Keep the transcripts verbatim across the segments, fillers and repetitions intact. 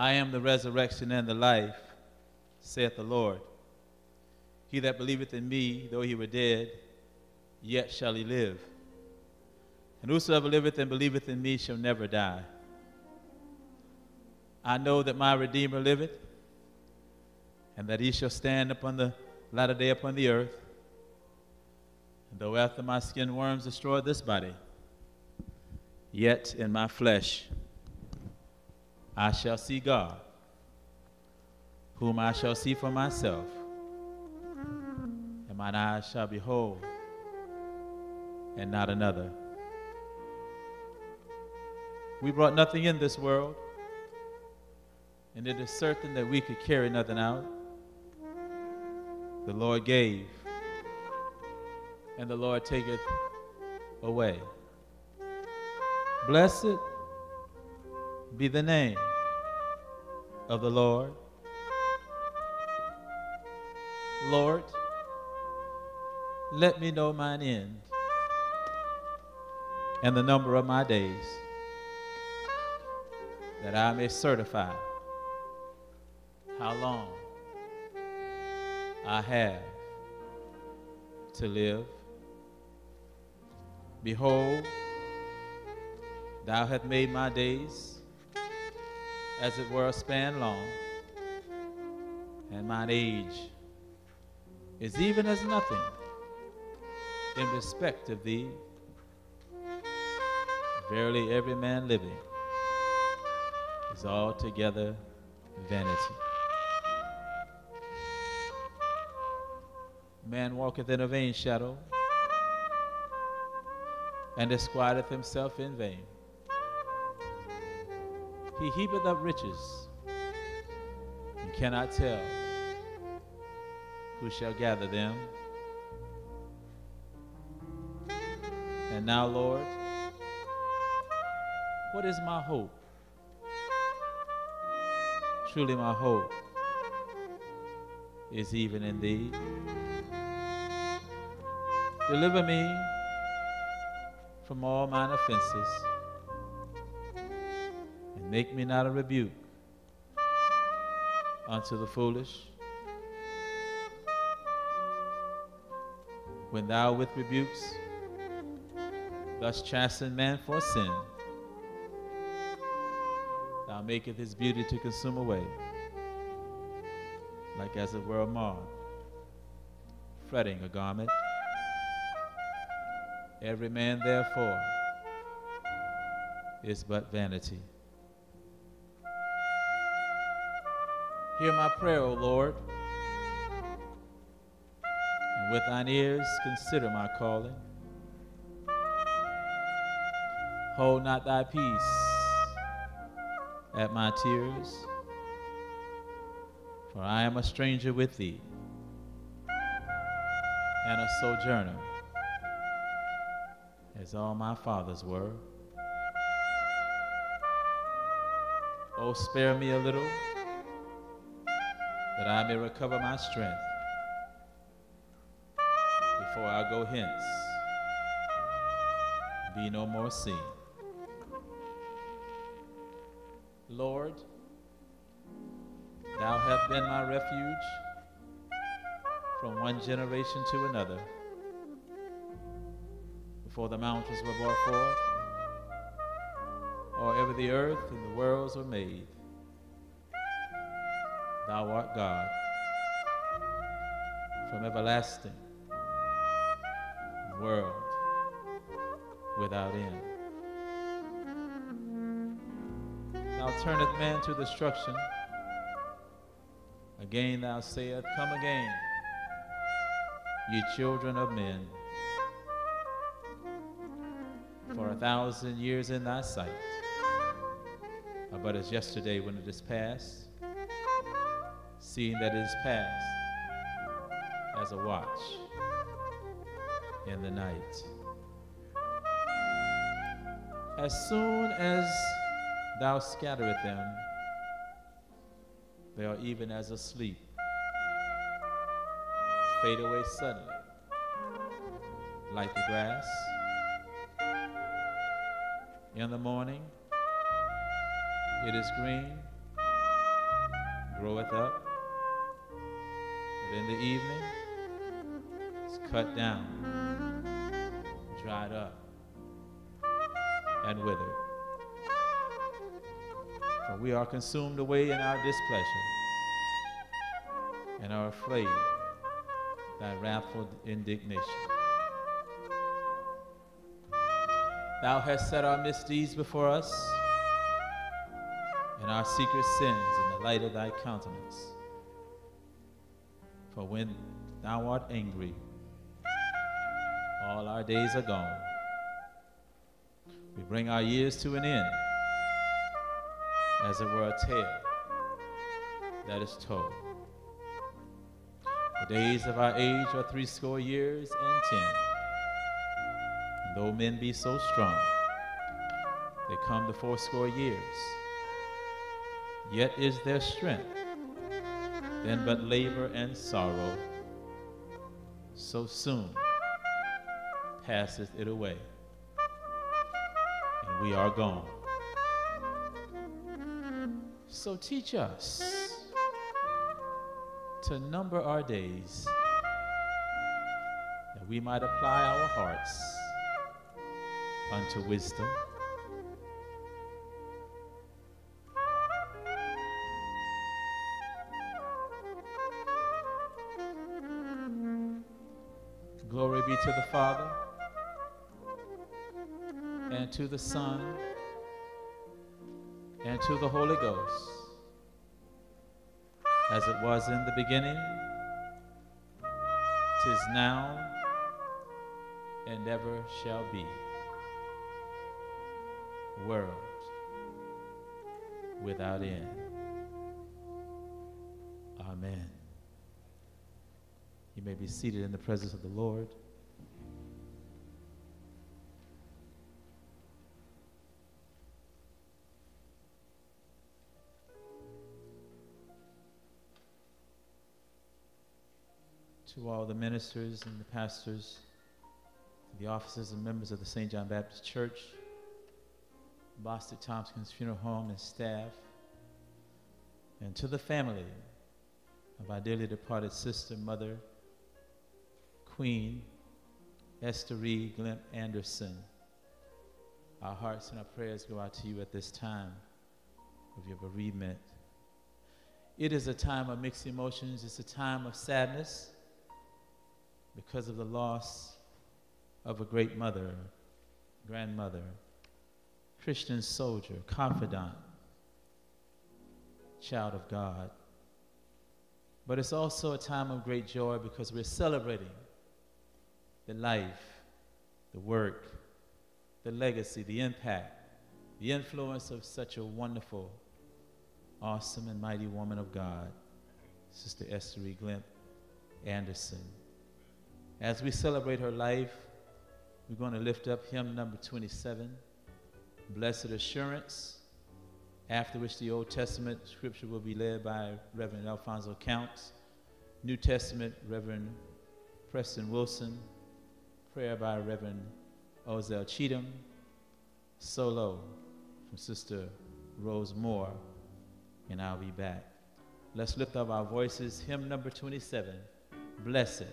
I am the resurrection and the life, saith the Lord. He that believeth in me, though he were dead, yet shall he live. And whosoever liveth and believeth in me shall never die. I know that my Redeemer liveth, and that he shall stand upon the latter day upon the earth. And though after my skin worms destroy this body, yet in my flesh I shall see God, whom I shall see for myself, and mine eyes shall behold, and not another. We brought nothing in this world, and it is certain that we could carry nothing out. The Lord gave, and the Lord taketh away. Blessed be the name of the Lord. Lord, let me know mine end and the number of my days, that I may certify how long I have to live. Behold, thou hast made my days as it were a span long, and mine age is even as nothing in respect of thee. Verily, every man living is altogether vanity. Man walketh in a vain shadow, and disquieteth himself in vain. He heapeth up riches, and cannot tell who shall gather them. And now, Lord, what is my hope? Truly my hope is even in thee. Deliver me from all mine offenses, and make me not a rebuke unto the foolish. When thou with rebukes thus chasten man for sin, thou maketh his beauty to consume away, like as it were a moth fretting a garment. Every man, therefore, is but vanity. Hear my prayer, O Lord, and with thine ears consider my calling. Hold not thy peace at my tears, for I am a stranger with thee, and a sojourner, as all my fathers were. O spare me a little, that I may recover my strength, before I go hence, be no more seen. Lord, thou hast been my refuge from one generation to another. Before the mountains were brought forth, or ever the earth and the worlds were made, thou art God from everlasting, world without end. Thou turneth man to destruction. Again thou sayest, come again, ye children of men. For a thousand years in thy sight are but as yesterday when it is past, seeing that it is past as a watch in the night. As soon as thou scattereth them, they are even as asleep, fade away suddenly, like the grass. In the morning, it is green, groweth up, but in the evening it's cut down, dried up, and withered. For we are consumed away in our displeasure, and are afraid thy wrathful indignation. Thou hast set our misdeeds before us, and our secret sins in the light of thy countenance. For when thou art angry, all our days are gone. We bring our years to an end, as it were a tale that is told. The days of our age are threescore years and ten. And though men be so strong, they come to fourscore years, yet is their strength then but labor and sorrow. So soon passeth it away, and we are gone. So teach us to number our days, that we might apply our hearts unto wisdom. Glory be to the Father, and to the Son, and to the Holy Ghost, as it was in the beginning, 'tis now, and ever shall be, world without end. Amen. You may be seated in the presence of the Lord. To all the ministers and the pastors, the officers and members of the Saint John Baptist Church, Boston-Thompson Funeral Home and staff, and to the family of our dearly departed sister, mother, Queen Esther Reed Glimp Anderson, our hearts and our prayers go out to you at this time of your bereavement. It is a time of mixed emotions. It's a time of sadness because of the loss of a great mother, grandmother, Christian soldier, confidant, child of God. But it's also a time of great joy because we're celebrating the life, the work, the legacy, the impact, the influence of such a wonderful, awesome, and mighty woman of God, Sister Esther Reed Glimp Anderson. As we celebrate her life, we're going to lift up hymn number twenty-seven. Blessed Assurance, after which the Old Testament scripture will be led by Reverend Alfonso Counts, New Testament Reverend Preston Wilson, prayer by Reverend Ozell Cheatham, solo from Sister Rose Moore, and I'll be back. Let's lift up our voices, hymn number twenty-seven, Blessed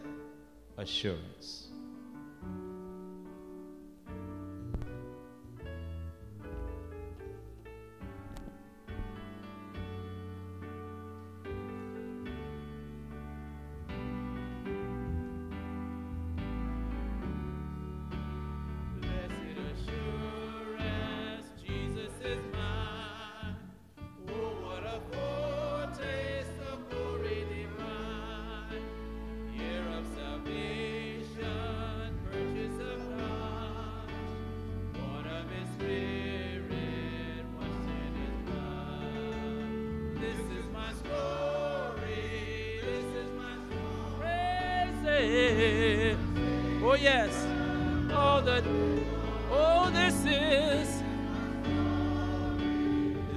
Assurance.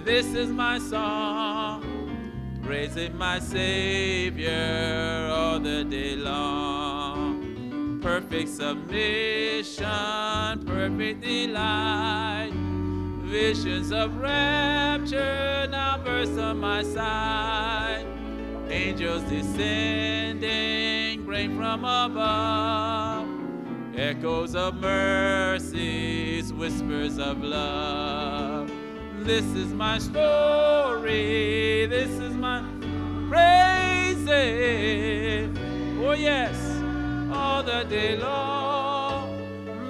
This is my song, praising my Savior all the day long. Perfect submission, perfect delight, visions of rapture now burst on my sight. angels descending, rain from above, echoes of mercies, whispers of love. This is my story, this is my praise. Oh yes, all the day long.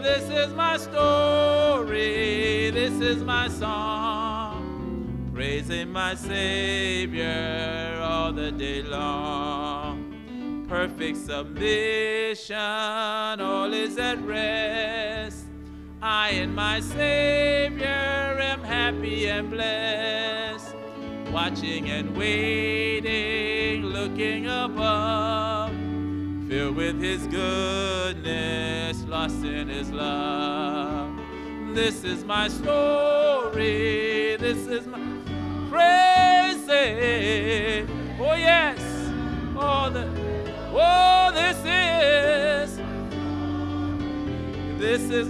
This is my story, this is my song, praising my Savior all the day long. Perfect submission, all is at rest. I and my Savior am happy and blessed, watching and waiting, looking above, filled with his goodness, lost in his love. This is my story, this is my praise. Oh yes, oh, the, oh this is, this is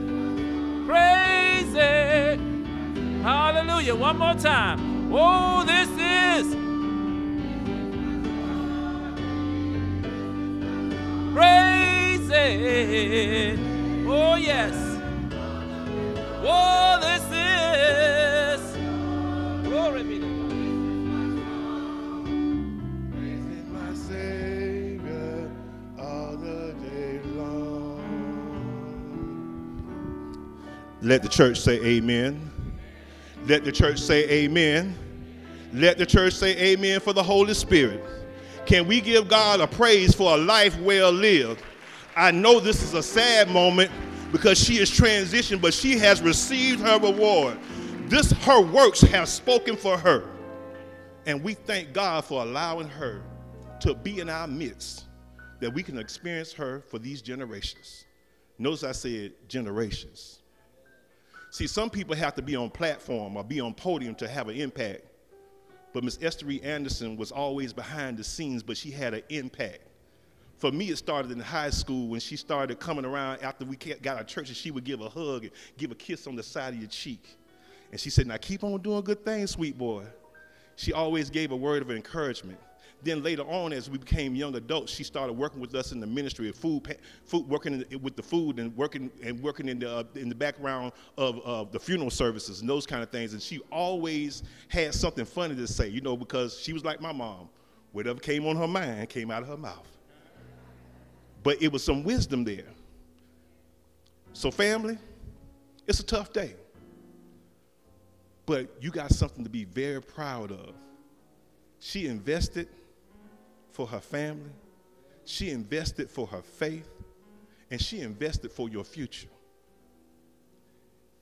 praise it. Hallelujah. One more time. Oh, this is praise it. Oh, yes. Oh, this is glory be to God. Praising my Savior all the day long. Let the church say amen. Let the church say amen. Let the church say amen for the Holy Spirit. Can we give God a praise for a life well lived? I know this is a sad moment because she is transitioned, but she has received her reward. This, her works have spoken for her. And we thank God for allowing her to be in our midst, that we can experience her for these generations. Notice I said generations. See, some people have to be on platform or be on podium to have an impact. But Miss Esther Reed Anderson was always behind the scenes, but she had an impact. For me, it started in high school when she started coming around after we got out of church, and she would give a hug and give a kiss on the side of your cheek. And she said, now keep on doing good things, sweet boy. She always gave a word of encouragement. Then later on, as we became young adults, she started working with us in the ministry of food, food working in, with the food and working and working in the uh, in the background of uh, the funeral services and those kind of things. And she always had something funny to say, you know, because she was like my mom. Whatever came on her mind came out of her mouth. But it was some wisdom there. So family, it's a tough day. But you got something to be very proud of. She invested for her family, she invested for her faith, and she invested for your future.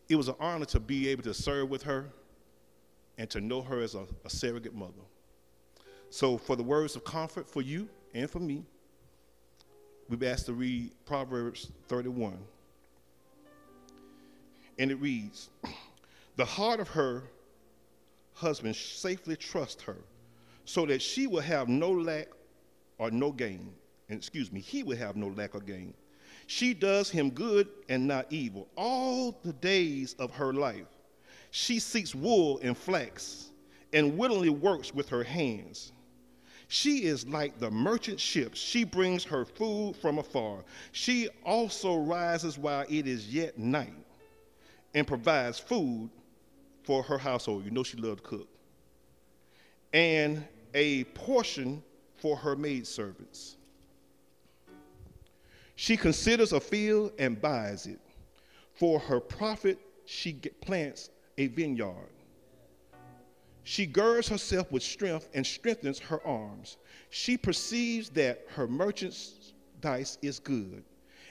It was an honor to be able to serve with her and to know her as a, a surrogate mother. So for the words of comfort for you and for me, we've asked to read Proverbs thirty-one. And it reads, the heart of her husband safely trusts her, so that she will have no lack or no gain. And excuse me, he will have no lack or gain. She does him good and not evil all the days of her life. She seeks wool and flax and willingly works with her hands. She is like the merchant ships. She brings her food from afar. She also rises while it is yet night and provides food for her household. You know she loved to cook. And a portion for her maidservants. She considers a field and buys it. For her profit, she plants a vineyard. She girds herself with strength and strengthens her arms. She perceives that her merchandise is good,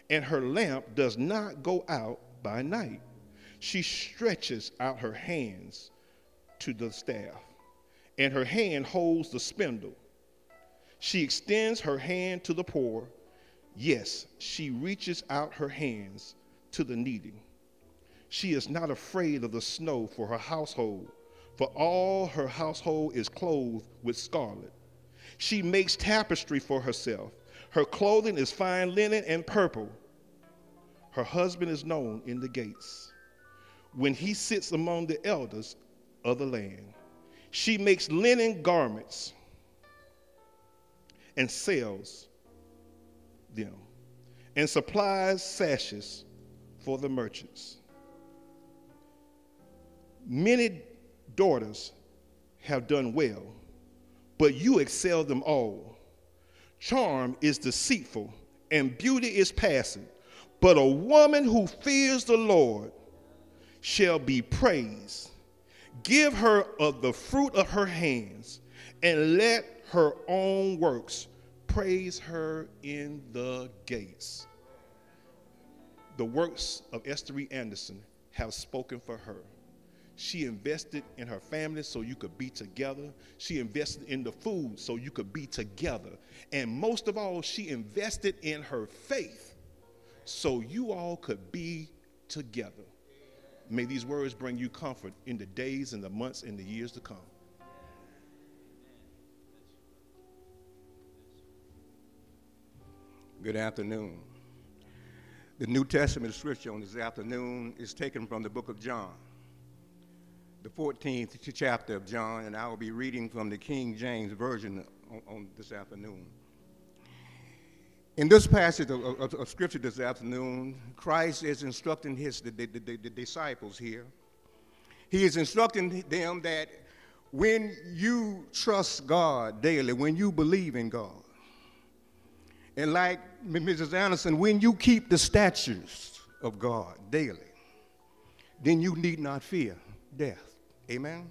and her lamp does not go out by night. She stretches out her hands to the staff, and her hand holds the spindle. She extends her hand to the poor. Yes, she reaches out her hands to the needy. She is not afraid of the snow for her household, for all her household is clothed with scarlet. She makes tapestry for herself. Her clothing is fine linen and purple. Her husband is known in the gates when he sits among the elders of the land. She makes linen garments and sells them, and supplies sashes for the merchants. Many daughters have done well, but you excel them all. Charm is deceitful and beauty is passing, but a woman who fears the Lord shall be praised. Give her of the fruit of her hands, and let her own works praise her in the gates. The works of Esther Reed Anderson have spoken for her. She invested in her family so you could be together. She invested in the food so you could be together. And most of all, she invested in her faith so you all could be together. May these words bring you comfort in the days and the months and the years to come. Good afternoon. The New Testament scripture on this afternoon is taken from the book of John, the fourteenth chapter of John, and I will be reading from the King James Version on, on this afternoon. In this passage of, of, of scripture this afternoon, Christ is instructing his the, the, the, the disciples here. He is instructing them that when you trust God daily, when you believe in God, and like Missus Anderson, when you keep the statutes of God daily, then you need not fear death. Amen?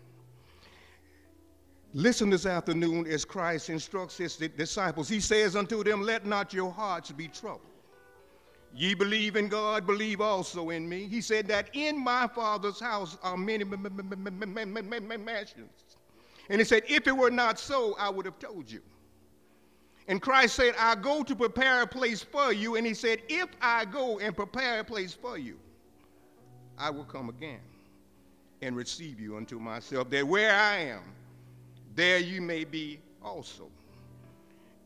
Listen this afternoon as Christ instructs his disciples. He says unto them, let not your hearts be troubled. Ye believe in God, believe also in me. He said that in my Father's house are many mansions. And he said, if it were not so, I would have told you. And Christ said, I go to prepare a place for you. And he said, if I go and prepare a place for you, I will come again and receive you unto myself, that where I am, there you may be also.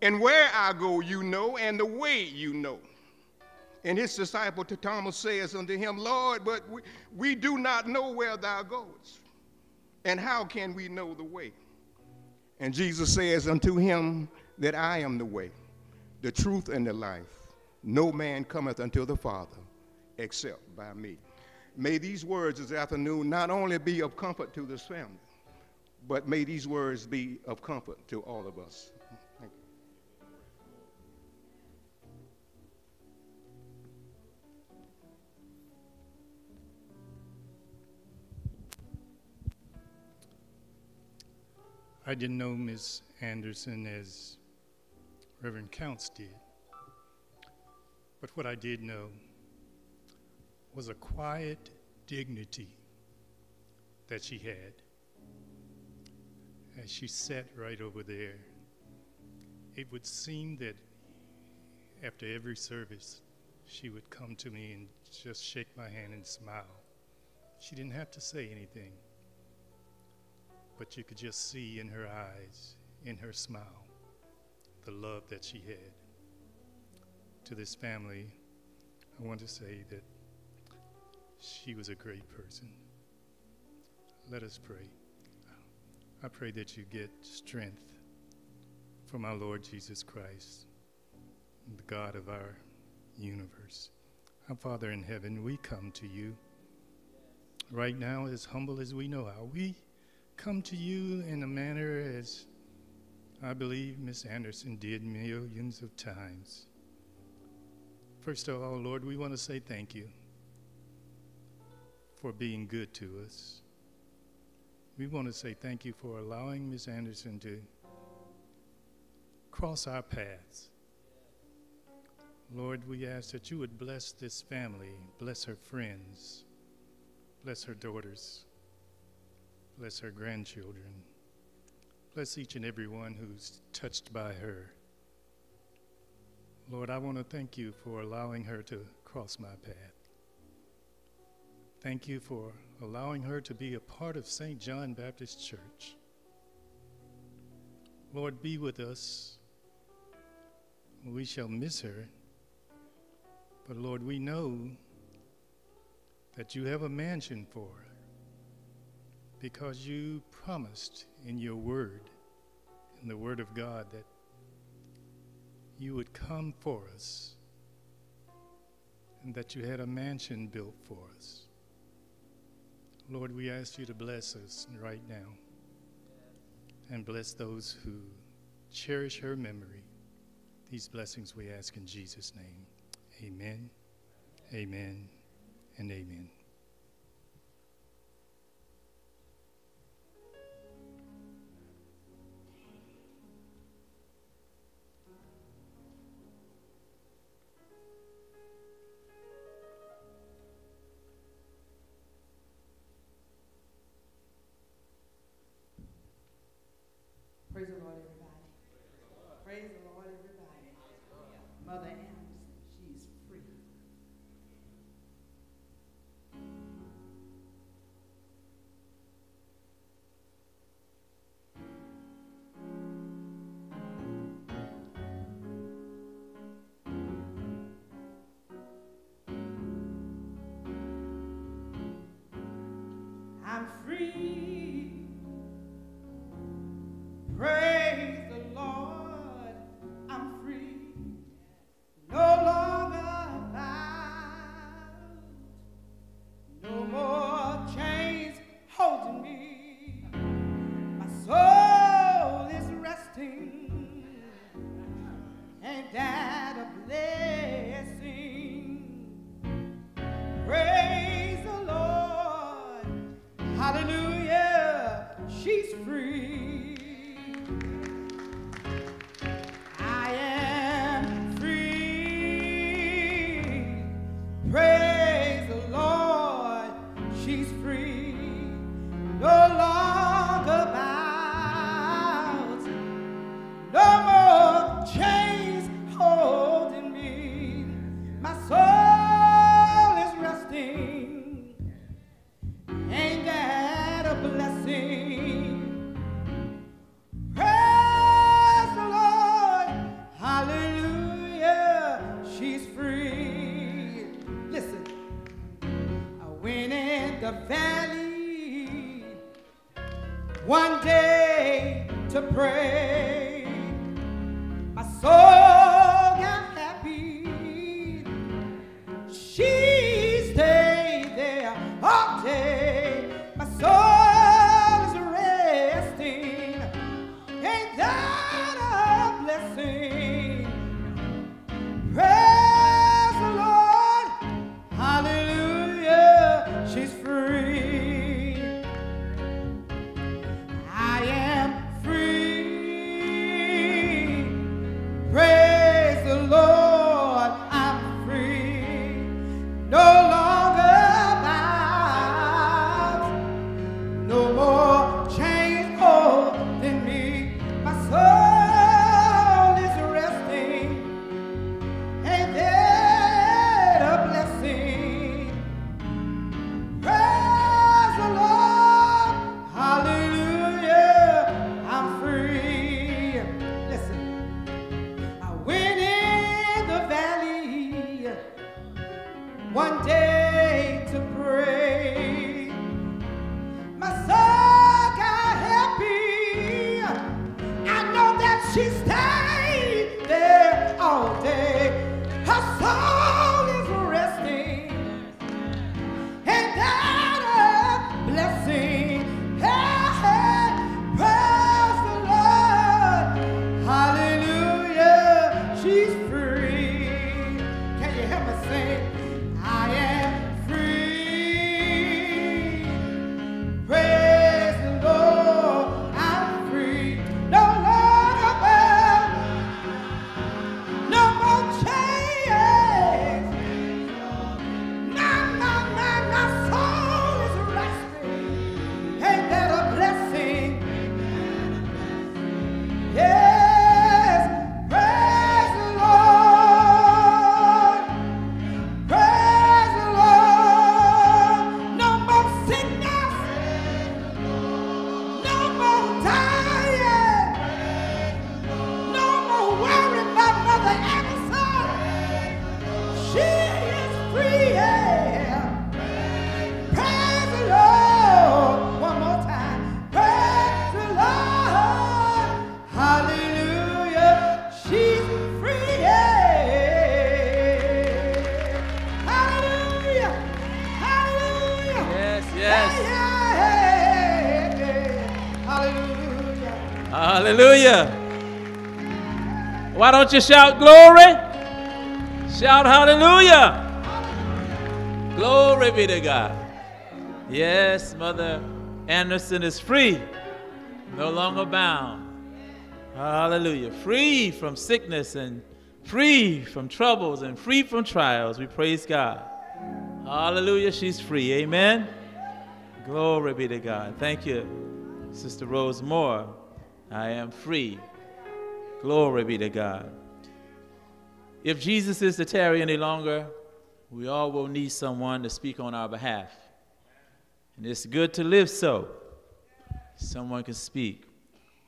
And where I go, you know, and the way you know. And his disciple Thomas says unto him, Lord, but we, we do not know where thou goest, and how can we know the way? And Jesus says unto him, that I am the way, the truth, and the life. No man cometh unto the Father except by me. May these words this afternoon not only be of comfort to this family, but may these words be of comfort to all of us. Thank you. I didn't know Miz Anderson as Reverend Counts did, but what I did know was a quiet dignity that she had as she sat right over there. It would seem that after every service, she would come to me and just shake my hand and smile. She didn't have to say anything, but you could just see in her eyes, in her smile, the love that she had. To this family, I want to say that she was a great person. Let us pray. I pray that you get strength from our Lord Jesus Christ, the God of our universe. Our Father in heaven, we come to you right now as humble as we know how. We come to you in a manner as I believe Miss Anderson did millions of times. First of all, Lord, we want to say thank you for being good to us. We want to say thank you for allowing Miss Anderson to cross our paths. Lord, we ask that you would bless this family, bless her friends, bless her daughters, bless her grandchildren, bless each and every one who's touched by her. Lord, I want to thank you for allowing her to cross my path. Thank you for allowing her to be a part of Saint John Baptist Church. Lord, be with us. We shall miss her, but Lord, we know that you have a mansion for her because you promised in your word, in the word of God, that you would come for us and that you had a mansion built for us. Lord, we ask you to bless us right now and bless those who cherish her memory. These blessings we ask in Jesus' name. Amen, amen, and amen. Praise the Lord, everybody. Praise the Lord, everybody. Mother Anderson, she's free. I'm free. Say, I am free. Pray. Hallelujah. Why don't you shout glory? Shout hallelujah. Glory be to God. Yes, Mother Anderson is free, no longer bound. Hallelujah. Free from sickness and free from troubles and free from trials. We praise God. Hallelujah. She's free. Amen. Glory be to God. Thank you, Sister Rose Moore. I am free. Glory be to God. If Jesus is to tarry any longer, we all will need someone to speak on our behalf. And it's good to live so. Someone can speak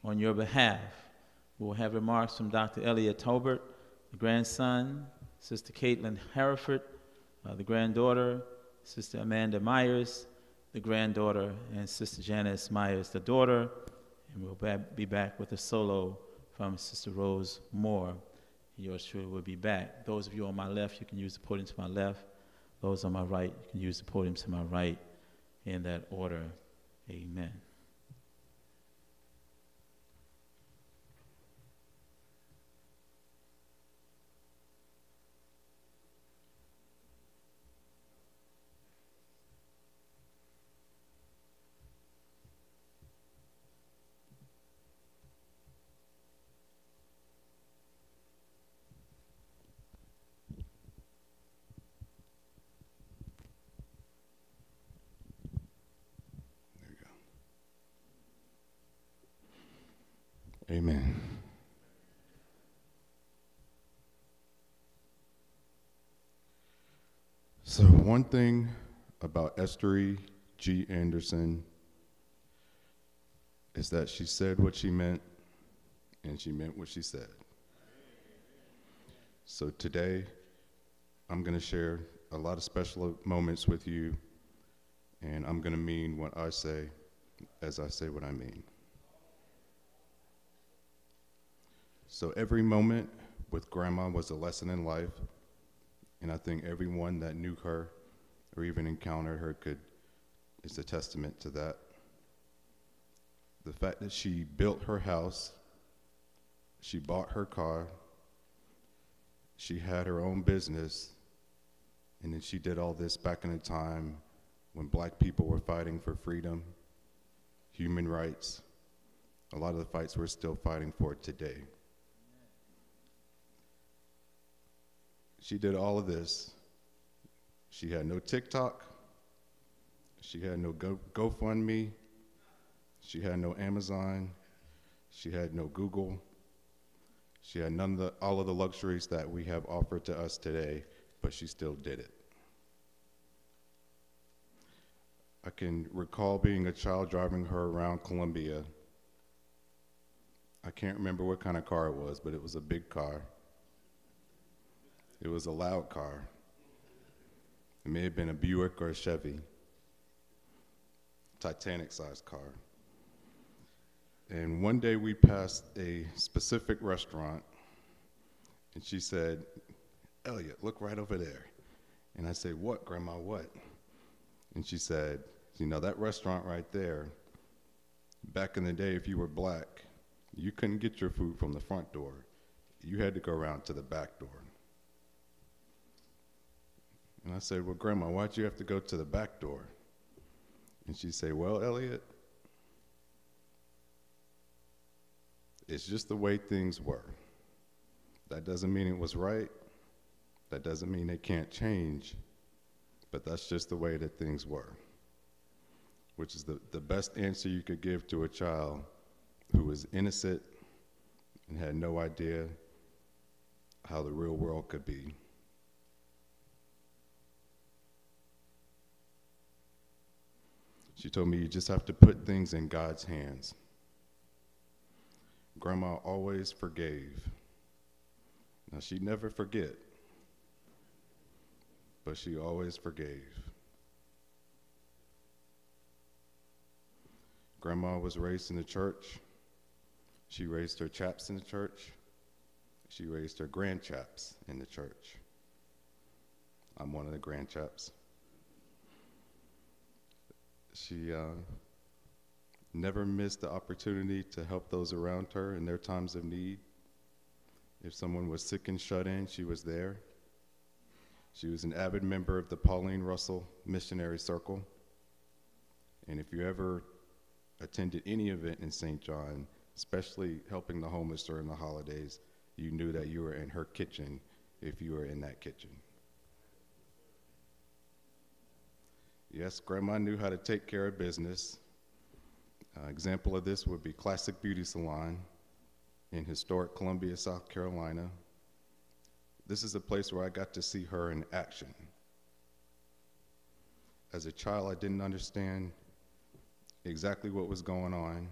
on your behalf. We'll have remarks from Doctor Elliot Talbert, the grandson, Sister Caitlin Hereford, uh, the granddaughter, Sister Amanda Myers, the granddaughter, and Sister Janice Myers, the daughter. And we'll ba be back with a solo from Sister Rose Moore. Yours truly will be back. Those of you on my left, you can use the podium to my left. Those on my right, you can use the podium to my right. In that order, amen. Amen. So one thing about Esther G. Anderson is that she said what she meant, and she meant what she said. So today, I'm going to share a lot of special moments with you, and I'm going to mean what I say as I say what I mean. So every moment with Grandma was a lesson in life, and I think everyone that knew her or even encountered her could, is a testament to that. The fact that she built her house, she bought her car, she had her own business, and then she did all this back in a time when black people were fighting for freedom, human rights. A lot of the fights we're still fighting for today. She did all of this. She had no TikTok. She had no Go GoFundMe. She had no Amazon. She had no Google. She had none of the, all of the luxuries that we have offered to us today, but she still did it. I can recall being a child driving her around Columbia. I can't remember what kind of car it was, but it was a big car. It was a loud car. It may have been a Buick or a Chevy, Titanic-sized car. And one day we passed a specific restaurant, and she said, "Elliot, look right over there." And I said, "What, Grandma, what?" And she said, "You know, that restaurant right there, back in the day, if you were black, you couldn't get your food from the front door. You had to go around to the back door." And I said, "Well, Grandma, why'd you have to go to the back door?" And she said, "Well, Elliot, it's just the way things were. That doesn't mean it was right. That doesn't mean it can't change, but that's just the way that things were," which is the, the best answer you could give to a child who was innocent and had no idea how the real world could be. She told me you just have to put things in God's hands. Grandma always forgave. Now, she'd never forget, but she always forgave. Grandma was raised in the church. She raised her chaps in the church. She raised her grandchaps in the church. I'm one of the grandchaps. She uh, never missed the opportunity to help those around her in their times of need. If someone was sick and shut in, she was there. She was an avid member of the Pauline Russell Missionary Circle. And if you ever attended any event in Saint John, especially helping the homeless during the holidays, you knew that you were in her kitchen if you were in that kitchen. Yes, Grandma knew how to take care of business. An example of this would be Classic Beauty Salon in historic Columbia, South Carolina. This is a place where I got to see her in action. As a child, I didn't understand exactly what was going on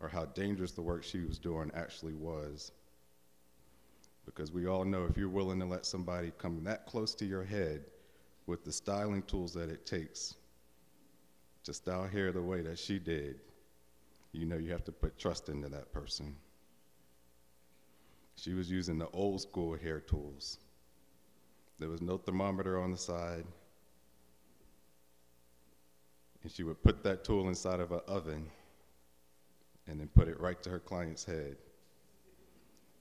or how dangerous the work she was doing actually was. Because we all know if you're willing to let somebody come that close to your head with the styling tools that it takes to style hair the way that she did, you know you have to put trust into that person. She was using the old school hair tools. There was no thermometer on the side. And she would put that tool inside of an oven and then put it right to her client's head.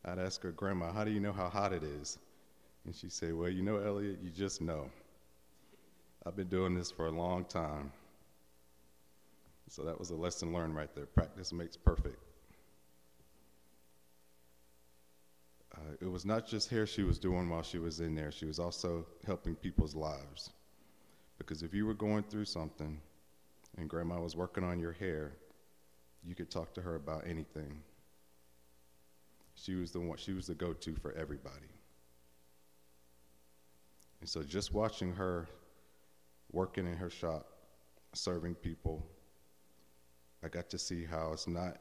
I'd ask her, Grandma, how do you know how hot it is? And she'd say, well, you know, Elliot, you just know. I've been doing this for a long time. So that was a lesson learned right there. Practice makes perfect. Uh, it was not just hair she was doing while she was in there. She was also helping people's lives. Because if you were going through something and Grandma was working on your hair, you could talk to her about anything. She was the one, she was the go-to for everybody. And so just watching her working in her shop, serving people, I got to see how it's not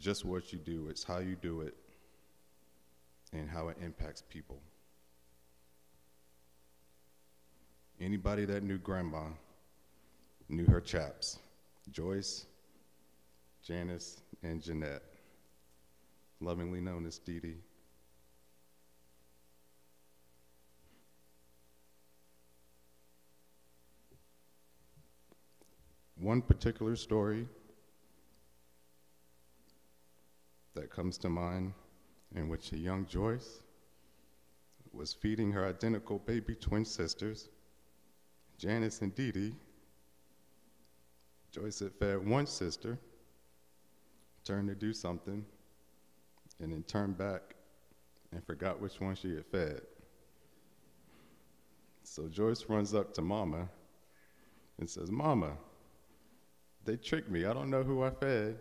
just what you do, it's how you do it and how it impacts people. Anybody that knew Grandma knew her chaps, Joyce, Janice, and Jeanette, lovingly known as Dee Dee. One particular story that comes to mind in which a young Joyce was feeding her identical baby twin sisters, Janice and Dee Dee. Joyce had fed one sister, turned to do something, and then turned back and forgot which one she had fed. So Joyce runs up to Mama and says, Mama, they tricked me. I don't know who I fed.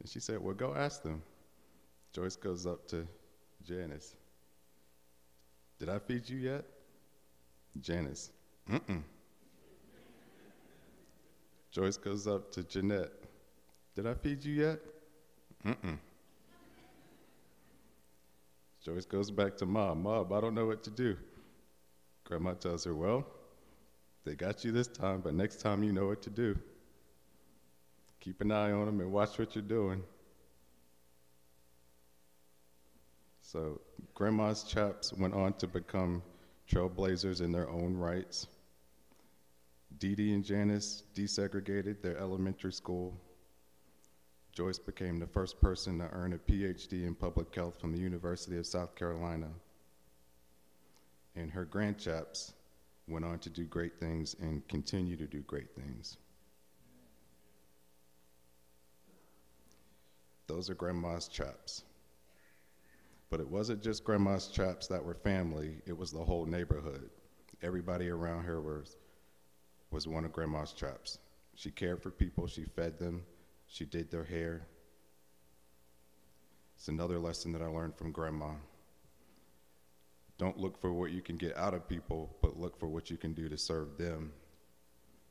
And she said, well, go ask them. Joyce goes up to Janice. Did I feed you yet? Janice, mm-mm. Joyce goes up to Jeanette. Did I feed you yet? Mm-mm. Joyce goes back to Mom. Mom, I don't know what to do. Grandma tells her, well, they got you this time, but next time you know what to do. Keep an eye on them and watch what you're doing. So Grandma's chaps went on to become trailblazers in their own rights. Dee Dee and Janice desegregated their elementary school. Joyce became the first person to earn a P H D in public health from the University of South Carolina. And her grandchaps went on to do great things and continue to do great things. Those are Grandma's chaps. But it wasn't just Grandma's chaps that were family, it was the whole neighborhood. Everybody around her was, was one of Grandma's chaps. She cared for people, she fed them, she did their hair. It's another lesson that I learned from Grandma. Don't look for what you can get out of people, but look for what you can do to serve them.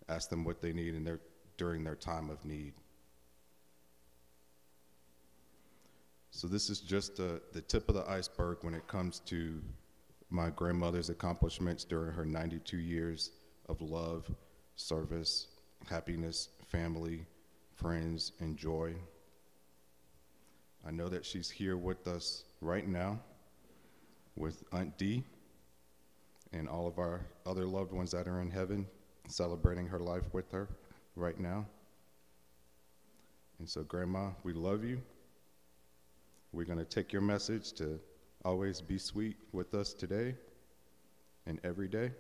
Ask them what they need in their, during their time of need. So this is just uh, the tip of the iceberg when it comes to my grandmother's accomplishments during her ninety-two years of love, service, happiness, family, friends, and joy. I know that she's here with us right now with Aunt Dee and all of our other loved ones that are in heaven, celebrating her life with her, right now. And so, Grandma, we love you. We're going to take your message to always be sweet with us today and every day.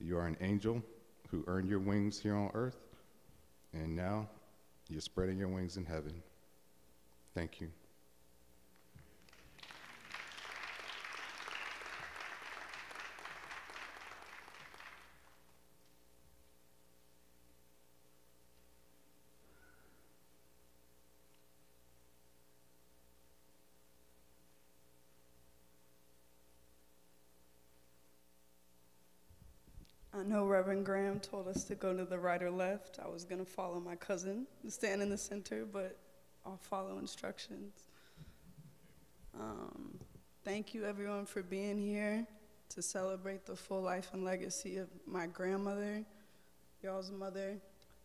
You are an angel who earned your wings here on earth, and now you're spreading your wings in heaven. Thank you. I know Reverend Graham told us to go to the right or left. I was going to follow my cousin and stand in the center, but I'll follow instructions. Um, thank you, everyone, for being here to celebrate the full life and legacy of my grandmother, y'all's mother,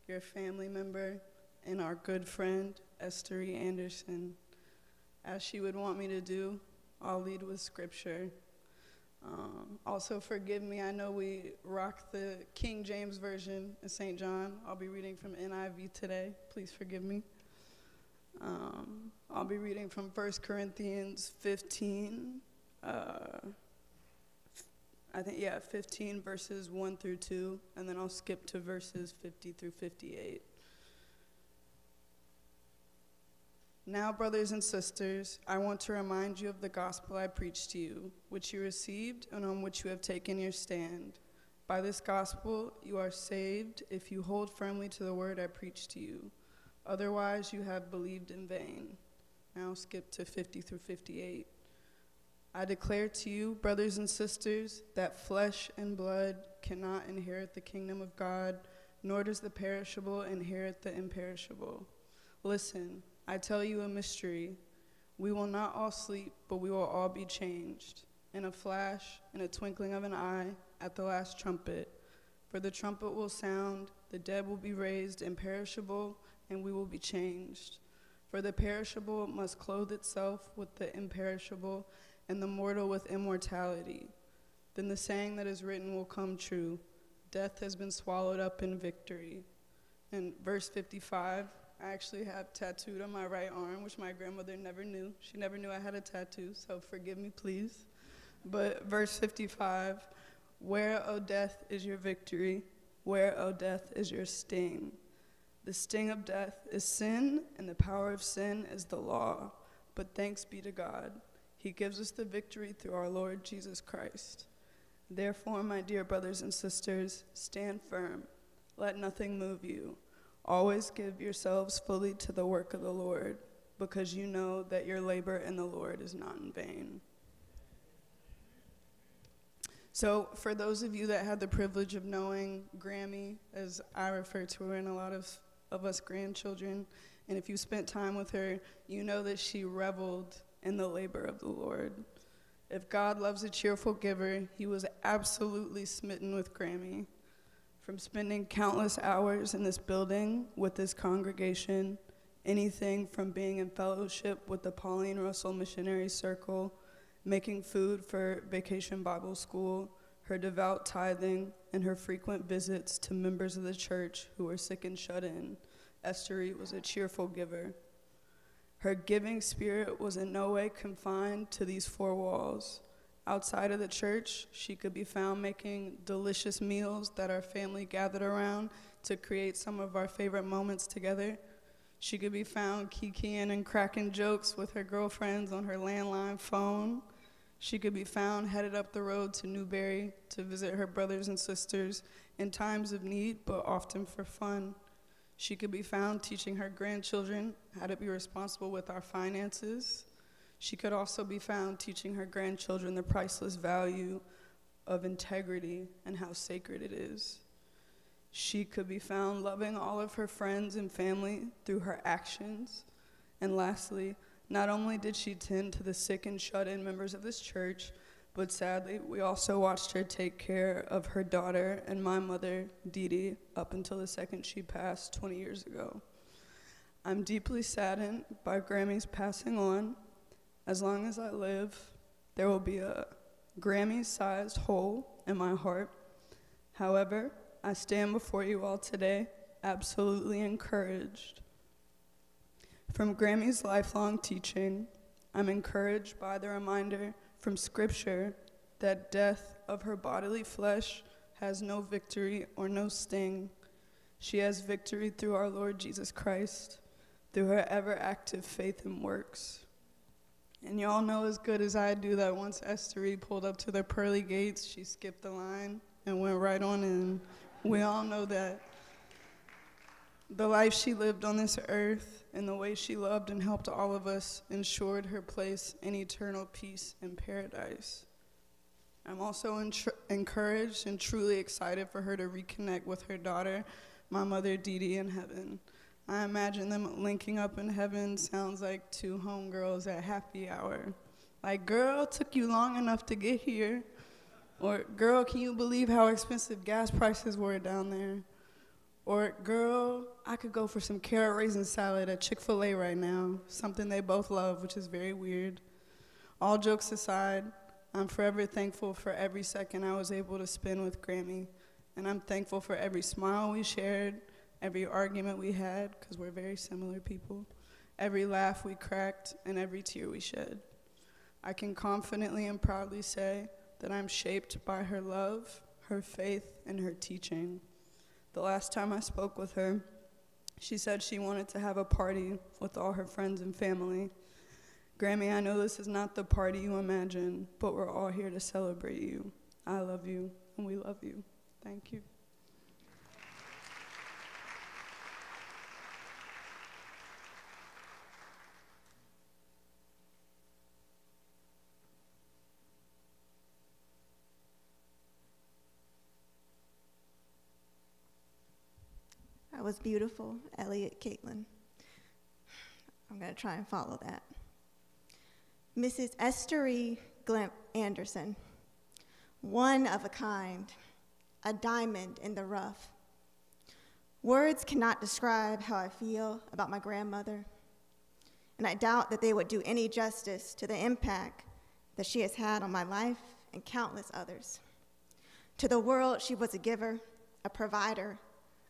your family member, and our good friend, Esther Reed Anderson. As she would want me to do, I'll lead with scripture. Um, also forgive me, I know we rock the King James Version in Saint John. I'll be reading from N I V today, please forgive me. Um, I'll be reading from First Corinthians fifteen, uh, I think, yeah, fifteen verses one through two, and then I'll skip to verses fifty through fifty-eight. Now, brothers and sisters, I want to remind you of the gospel I preached to you, which you received and on which you have taken your stand. By this gospel, you are saved if you hold firmly to the word I preached to you. Otherwise, you have believed in vain. Now skip to fifty through fifty-eight. I declare to you, brothers and sisters, that flesh and blood cannot inherit the kingdom of God, nor does the perishable inherit the imperishable. Listen. I tell you a mystery. We will not all sleep, but we will all be changed. In a flash, in a twinkling of an eye, at the last trumpet. For the trumpet will sound, the dead will be raised imperishable, and we will be changed. For the perishable must clothe itself with the imperishable, and the mortal with immortality. Then the saying that is written will come true. Death has been swallowed up in victory. In verse fifty-five, I actually have tattooed on my right arm, which my grandmother never knew. She never knew I had a tattoo, so forgive me, please. But verse fifty-five, where, O death, is your victory? Where, O death, is your sting? The sting of death is sin, and the power of sin is the law. But thanks be to God. He gives us the victory through our Lord Jesus Christ. Therefore, my dear brothers and sisters, stand firm. Let nothing move you. Always give yourselves fully to the work of the Lord, because you know that your labor in the Lord is not in vain. So for those of you that had the privilege of knowing Grammy, as I refer to her and a lot of, of us grandchildren, and if you spent time with her, you know that she reveled in the labor of the Lord. If God loves a cheerful giver, he was absolutely smitten with Grammy. From spending countless hours in this building with this congregation, anything from being in fellowship with the Pauline Russell Missionary Circle, making food for Vacation Bible School, her devout tithing, and her frequent visits to members of the church who were sick and shut in, Esther Reed was a cheerful giver. Her giving spirit was in no way confined to these four walls. Outside of the church, she could be found making delicious meals that our family gathered around to create some of our favorite moments together. She could be found kikiing and cracking jokes with her girlfriends on her landline phone. She could be found headed up the road to Newberry to visit her brothers and sisters in times of need, but often for fun. She could be found teaching her grandchildren how to be responsible with our finances. She could also be found teaching her grandchildren the priceless value of integrity and how sacred it is. She could be found loving all of her friends and family through her actions. And lastly, not only did she tend to the sick and shut-in members of this church, but sadly, we also watched her take care of her daughter and my mother, Dee Dee, up until the second she passed twenty years ago. I'm deeply saddened by Grammy's passing on. As long as I live, there will be a Grammy-sized hole in my heart. However, I stand before you all today absolutely encouraged. From Grammy's lifelong teaching, I'm encouraged by the reminder from Scripture that death of her bodily flesh has no victory or no sting. She has victory through our Lord Jesus Christ, through her ever-active faith and works. And y'all know as good as I do that once Esther Reed pulled up to the pearly gates, she skipped the line and went right on in. We all know that. The life she lived on this earth and the way she loved and helped all of us ensured her place in eternal peace and paradise. I'm also encouraged and truly excited for her to reconnect with her daughter, my mother Dee Dee, in heaven. I imagine them linking up in heaven sounds like two homegirls at happy hour. Like, girl, took you long enough to get here. Or, girl, can you believe how expensive gas prices were down there? Or, girl, I could go for some carrot raisin salad at Chick-fil-A right now, something they both love, which is very weird. All jokes aside, I'm forever thankful for every second I was able to spend with Grammy, and I'm thankful for every smile we shared, every argument we had, because we're very similar people, every laugh we cracked, and every tear we shed. I can confidently and proudly say that I'm shaped by her love, her faith, and her teaching. The last time I spoke with her, she said she wanted to have a party with all her friends and family. Grammy, I know this is not the party you imagine, but we're all here to celebrate you. I love you, and we love you. Thank you. That was beautiful, Elliot, Caitlin. I'm going to try and follow that. Missus Esther Reed Glimp Anderson, one of a kind, a diamond in the rough. Words cannot describe how I feel about my grandmother, and I doubt that they would do any justice to the impact that she has had on my life and countless others. To the world, she was a giver, a provider,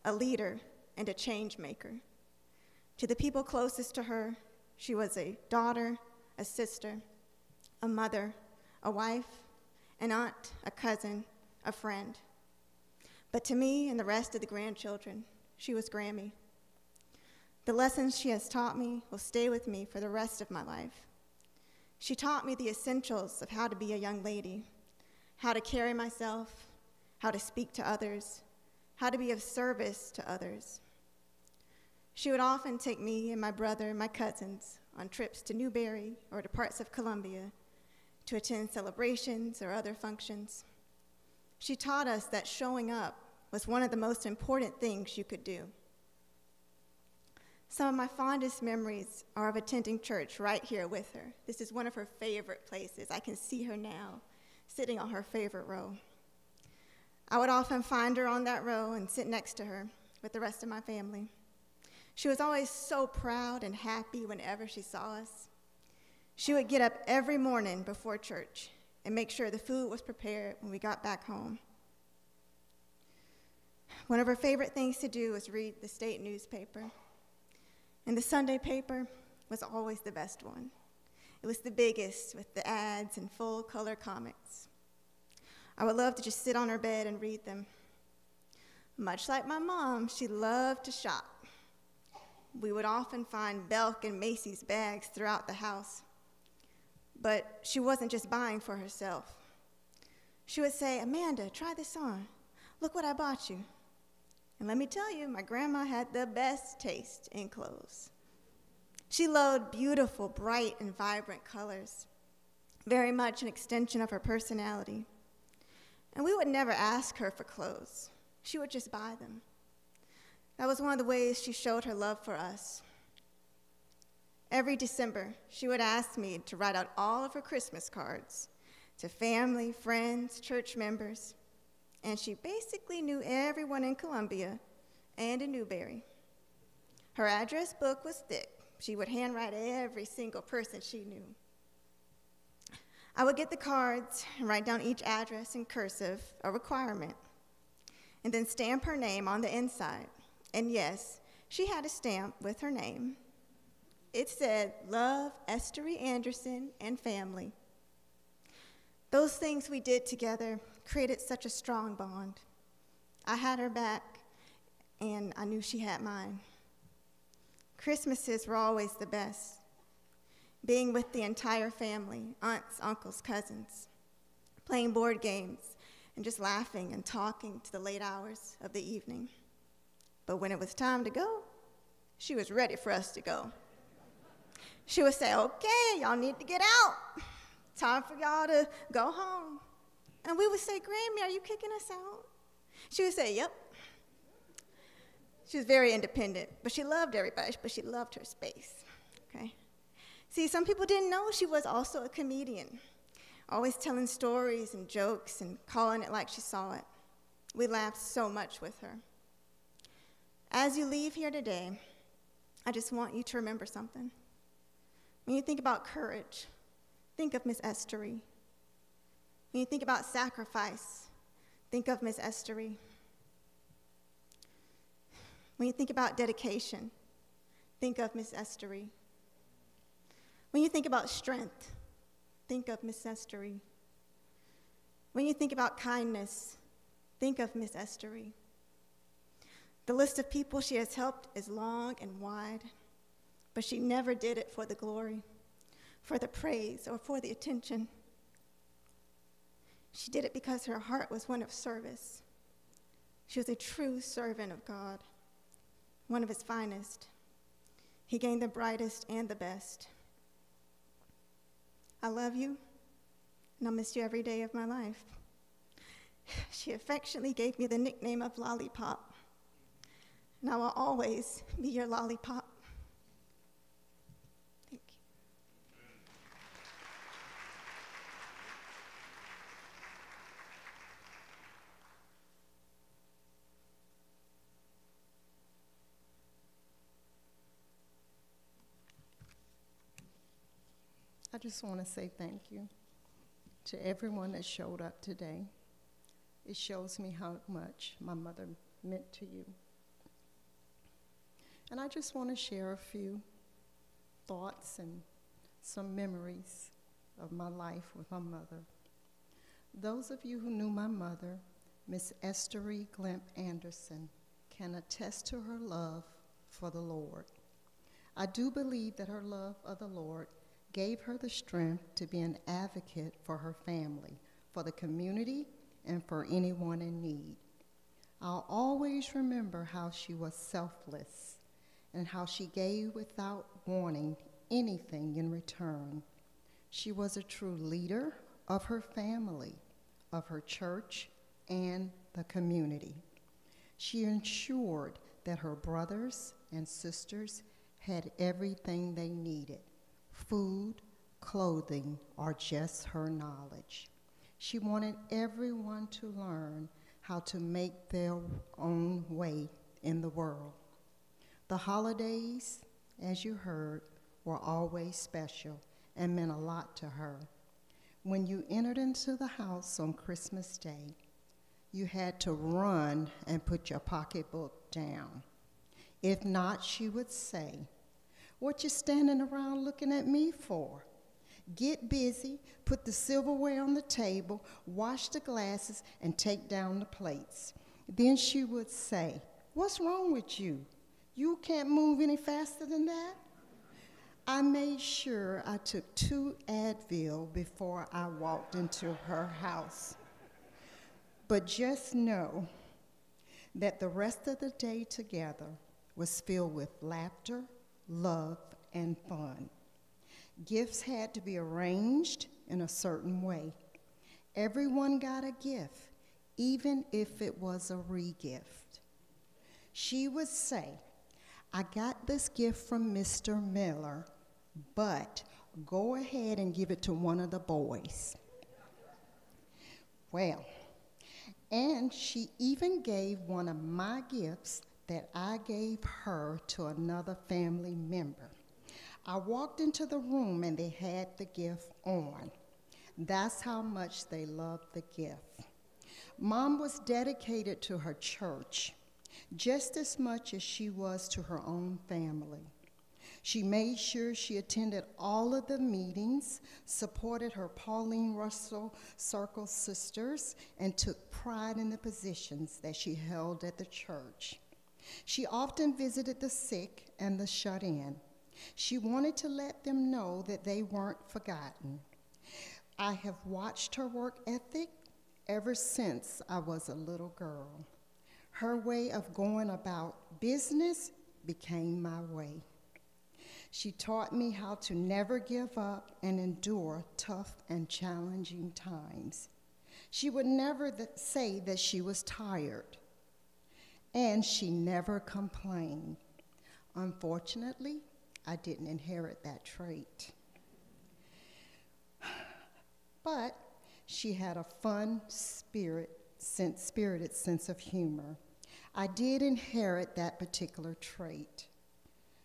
a leader, and a change maker. To the people closest to her, she was a daughter, a sister, a mother, a wife, an aunt, a cousin, a friend. But to me and the rest of the grandchildren, she was Grammy. The lessons she has taught me will stay with me for the rest of my life. She taught me the essentials of how to be a young lady, how to carry myself, how to speak to others, how to be of service to others. She would often take me and my brother and my cousins on trips to Newberry or to parts of Columbia to attend celebrations or other functions. She taught us that showing up was one of the most important things you could do. Some of my fondest memories are of attending church right here with her. This is one of her favorite places. I can see her now, sitting on her favorite row. I would often find her on that row and sit next to her with the rest of my family. She was always so proud and happy whenever she saw us. She would get up every morning before church and make sure the food was prepared when we got back home. One of her favorite things to do was read the state newspaper. And the Sunday paper was always the best one. It was the biggest with the ads and full color comics. I would love to just sit on her bed and read them. Much like my mom, she loved to shop. We would often find Belk and Macy's bags throughout the house. But she wasn't just buying for herself. She would say, "Amanda, try this on. Look what I bought you." And let me tell you, my grandma had the best taste in clothes. She loved beautiful, bright, and vibrant colors, very much an extension of her personality. And we would never ask her for clothes. She would just buy them. That was one of the ways she showed her love for us. Every December, she would ask me to write out all of her Christmas cards to family, friends, church members, and she basically knew everyone in Columbia and in Newberry. Her address book was thick. She would handwrite every single person she knew. I would get the cards and write down each address in cursive, a requirement, and then stamp her name on the inside And yes, she had a stamp with her name. It said, "Love, Esther Reed Anderson, and family." Those things we did together created such a strong bond. I had her back, and I knew she had mine. Christmases were always the best, being with the entire family, aunts, uncles, cousins, playing board games, and just laughing and talking to the late hours of the evening. But when it was time to go, she was ready for us to go. She would say, "Okay, y'all need to get out. Time for y'all to go home." And we would say, "Grammy, are you kicking us out?" She would say, "Yep." She was very independent, but she loved everybody, but she loved her space, okay? See, some people didn't know she was also a comedian, always telling stories and jokes and calling it like she saw it. We laughed so much with her. As you leave here today, I just want you to remember something. When you think about courage, think of Miss Esther Reed. When you think about sacrifice, think of Miss Esther Reed. When you think about dedication, think of Miss Esther Reed. When you think about strength, think of Miss Esther Reed. When you think about kindness, think of Miss Esther Reed. The list of people she has helped is long and wide, but she never did it for the glory, for the praise, or for the attention. She did it because her heart was one of service. She was a true servant of God, one of his finest. He gained the brightest and the best. I love you, and I'll miss you every day of my life. She affectionately gave me the nickname of Lollipop, and I will always be your lollipop. Thank you. I just want to say thank you to everyone that showed up today. It shows me how much my mother meant to you. And I just want to share a few thoughts and some memories of my life with my mother. Those of you who knew my mother, Miss Esther Reed Glimp Anderson, can attest to her love for the Lord. I do believe that her love of the Lord gave her the strength to be an advocate for her family, for the community, and for anyone in need. I'll always remember how she was selfless and how she gave without wanting anything in return. She was a true leader of her family, of her church, and the community. She ensured that her brothers and sisters had everything they needed: food, clothing, or just her knowledge. She wanted everyone to learn how to make their own way in the world. The holidays, as you heard, were always special and meant a lot to her. When you entered into the house on Christmas Day, you had to run and put your pocketbook down. If not, she would say, "What you standing around looking at me for? Get busy, put the silverware on the table, wash the glasses, and take down the plates." Then she would say, "What's wrong with you? You can't move any faster than that?" I made sure I took two Advil before I walked into her house. But just know that the rest of the day together was filled with laughter, love, and fun. Gifts had to be arranged in a certain way. Everyone got a gift, even if it was a re-gift. She would say, "I got this gift from Mister Miller, but go ahead and give it to one of the boys." Well, and she even gave one of my gifts that I gave her to another family member. I walked into the room and they had the gift on. That's how much they loved the gift. Mom was dedicated to her church. just as much as she was to her own family. She made sure she attended all of the meetings, supported her Pauline Russell Circle sisters, and took pride in the positions that she held at the church. She often visited the sick and the shut-in. She wanted to let them know that they weren't forgotten. I have watched her work ethic ever since I was a little girl. Her way of going about business became my way. She taught me how to never give up and endure tough and challenging times. She would never th- say that she was tired, and she never complained. Unfortunately, I didn't inherit that trait. But she had a fun, spirit, sense, spirited sense of humor. I did inherit that particular trait.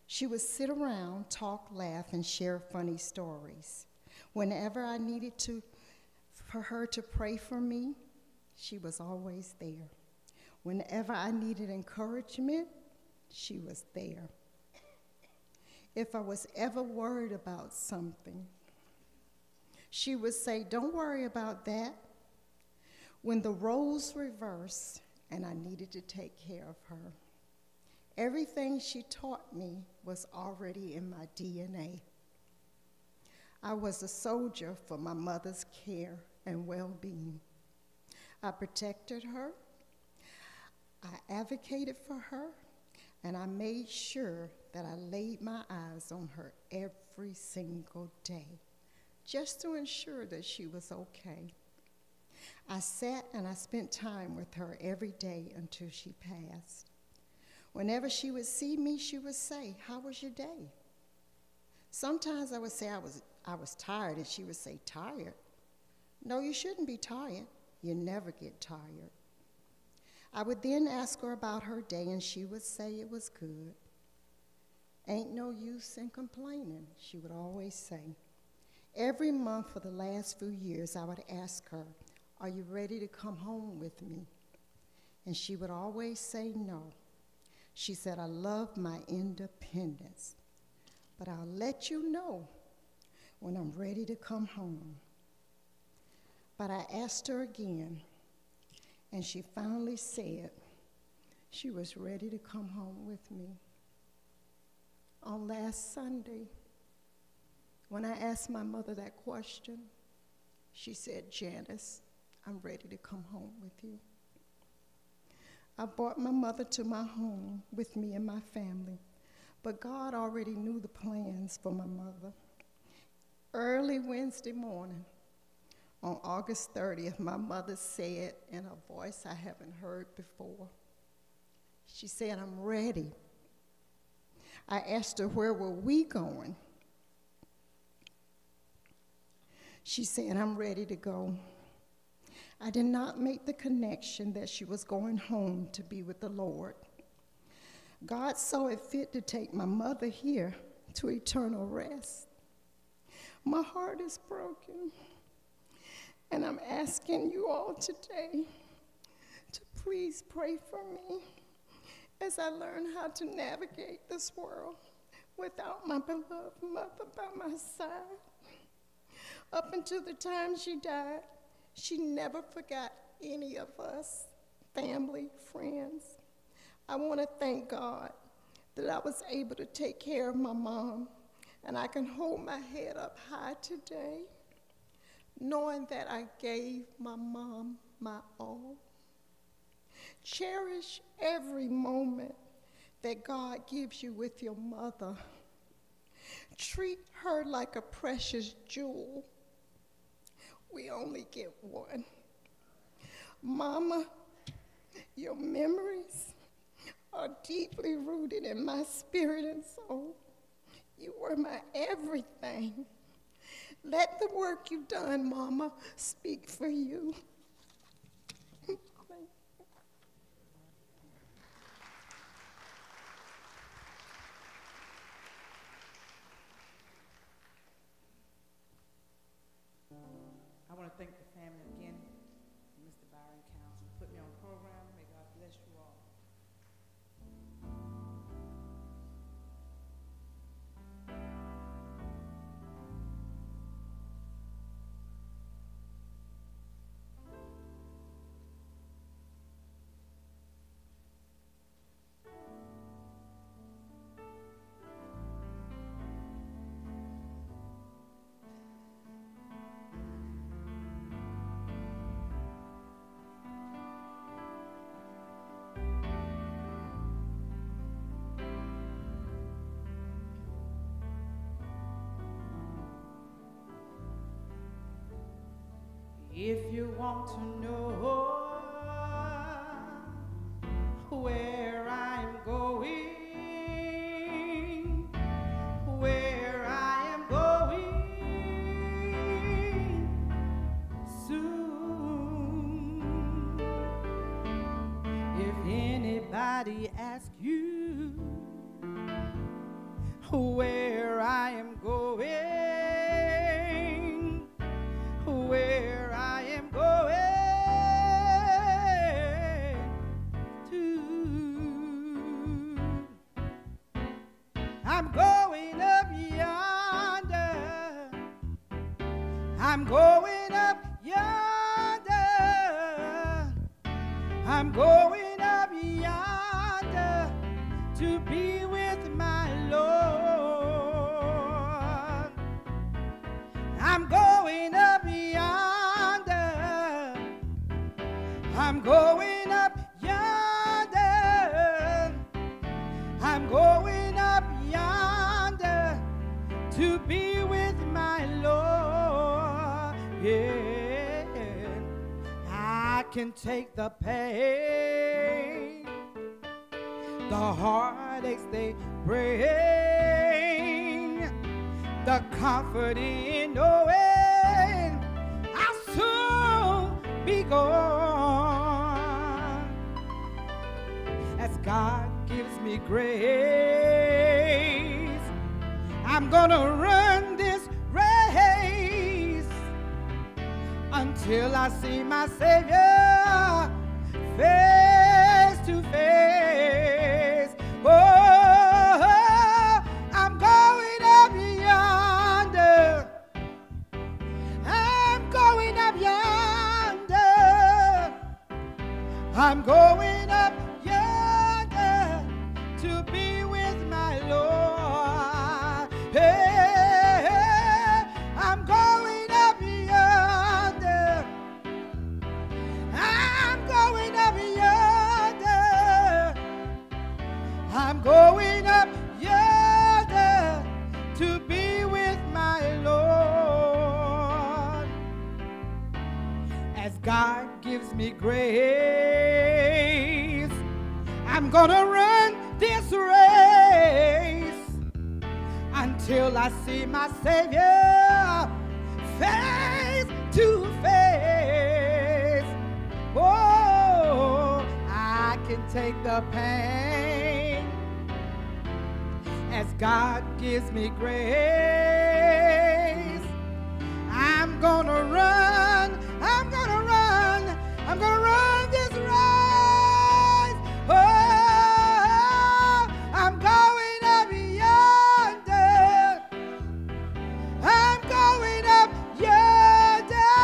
She would sit around, talk, laugh, and share funny stories. Whenever I needed to, for her to pray for me, she was always there. Whenever I needed encouragement, she was there. If I was ever worried about something, she would say, "Don't worry about that." When the roles reversed and I needed to take care of her, everything she taught me was already in my D N A. I was a soldier for my mother's care and well-being. I protected her, I advocated for her, and I made sure that I laid my eyes on her every single day, just to ensure that she was okay. I sat and I spent time with her every day until she passed. Whenever she would see me, she would say, "How was your day?" Sometimes I would say I was, I was tired, and she would say, "Tired? No, you shouldn't be tired. You never get tired." I would then ask her about her day, and she would say it was good. "Ain't no use in complaining," she would always say. Every month for the last few years, I would ask her, "Are you ready to come home with me?" And she would always say no. She said, "I love my independence, but I'll let you know when I'm ready to come home." But I asked her again, and she finally said she was ready to come home with me. On last Sunday, when I asked my mother that question, she said, "Janice, I'm ready to come home with you." I brought my mother to my home with me and my family, but God already knew the plans for my mother. Early Wednesday morning, on August thirtieth, my mother said, in a voice I haven't heard before, she said, "I'm ready." I asked her, "Where were we going?" She said, "I'm ready to go." I did not make the connection that she was going home to be with the Lord. God saw it fit to take my mother here to eternal rest. My heart is broken, and I'm asking you all today to please pray for me as I learn how to navigate this world without my beloved mother by my side. Up until the time she died, she never forgot any of us, family, friends. I want to thank God that I was able to take care of my mom, and I can hold my head up high today, knowing that I gave my mom my all. Cherish every moment that God gives you with your mother. Treat her like a precious jewel. We only get one. Mama, your memories are deeply rooted in my spirit and soul. You were my everything. Let the work you've done, Mama, speak for you. I want to thank the family again, Mister Byron Counts, who put me on the program. May God bless you all. If you want to know where I'm going, where I am going soon, if anybody asks you where I am going, where I'm going up yonder, I'm going up yonder, I'm going up yonder to be with my Lord. I'm going up yonder, I'm going up yonder, I'm going to be with my Lord, yeah. I can take the pain, the heartaches they bring, the comfort in knowing I'll soon be gone. As God gives me grace, I'm gonna run this race until I see my Savior face to face. Oh, I'm going up yonder, I'm going up yonder, I'm going up yonder to be with my Lord. I'm going up yonder to be with my Lord. As God gives me grace, I'm gonna run this race until I see my Savior face to face. Oh, I can take the pain as God gives me grace. I'm gonna run, I'm gonna run, I'm gonna run this race. Oh, I'm going up yonder, I'm going up yonder,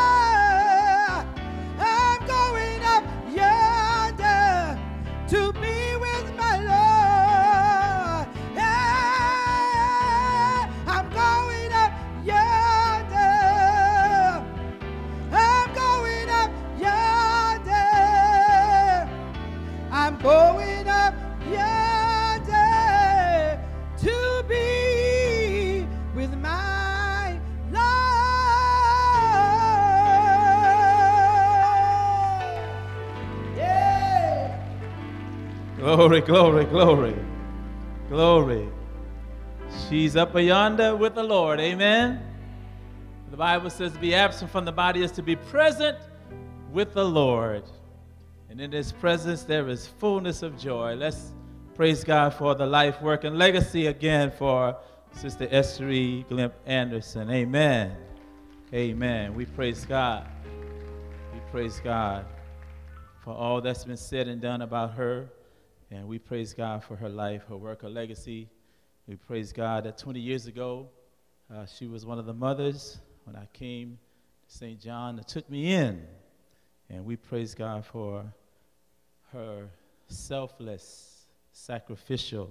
I'm going up yonder to be with my Lord. Going up yonder to be with my Lord. Yeah. Glory, glory, glory, glory. She's up yonder with the Lord. Amen. The Bible says to be absent from the body is to be present with the Lord. And in His presence, there is fullness of joy. Let's praise God for the life, work, and legacy again for Sister Esther Reed Glimp Anderson. Amen. Amen. We praise God. We praise God for all that's been said and done about her. And we praise God for her life, her work, her legacy. We praise God that twenty years ago, uh, she was one of the mothers when I came to Saint John that took me in. And we praise God for her selfless, sacrificial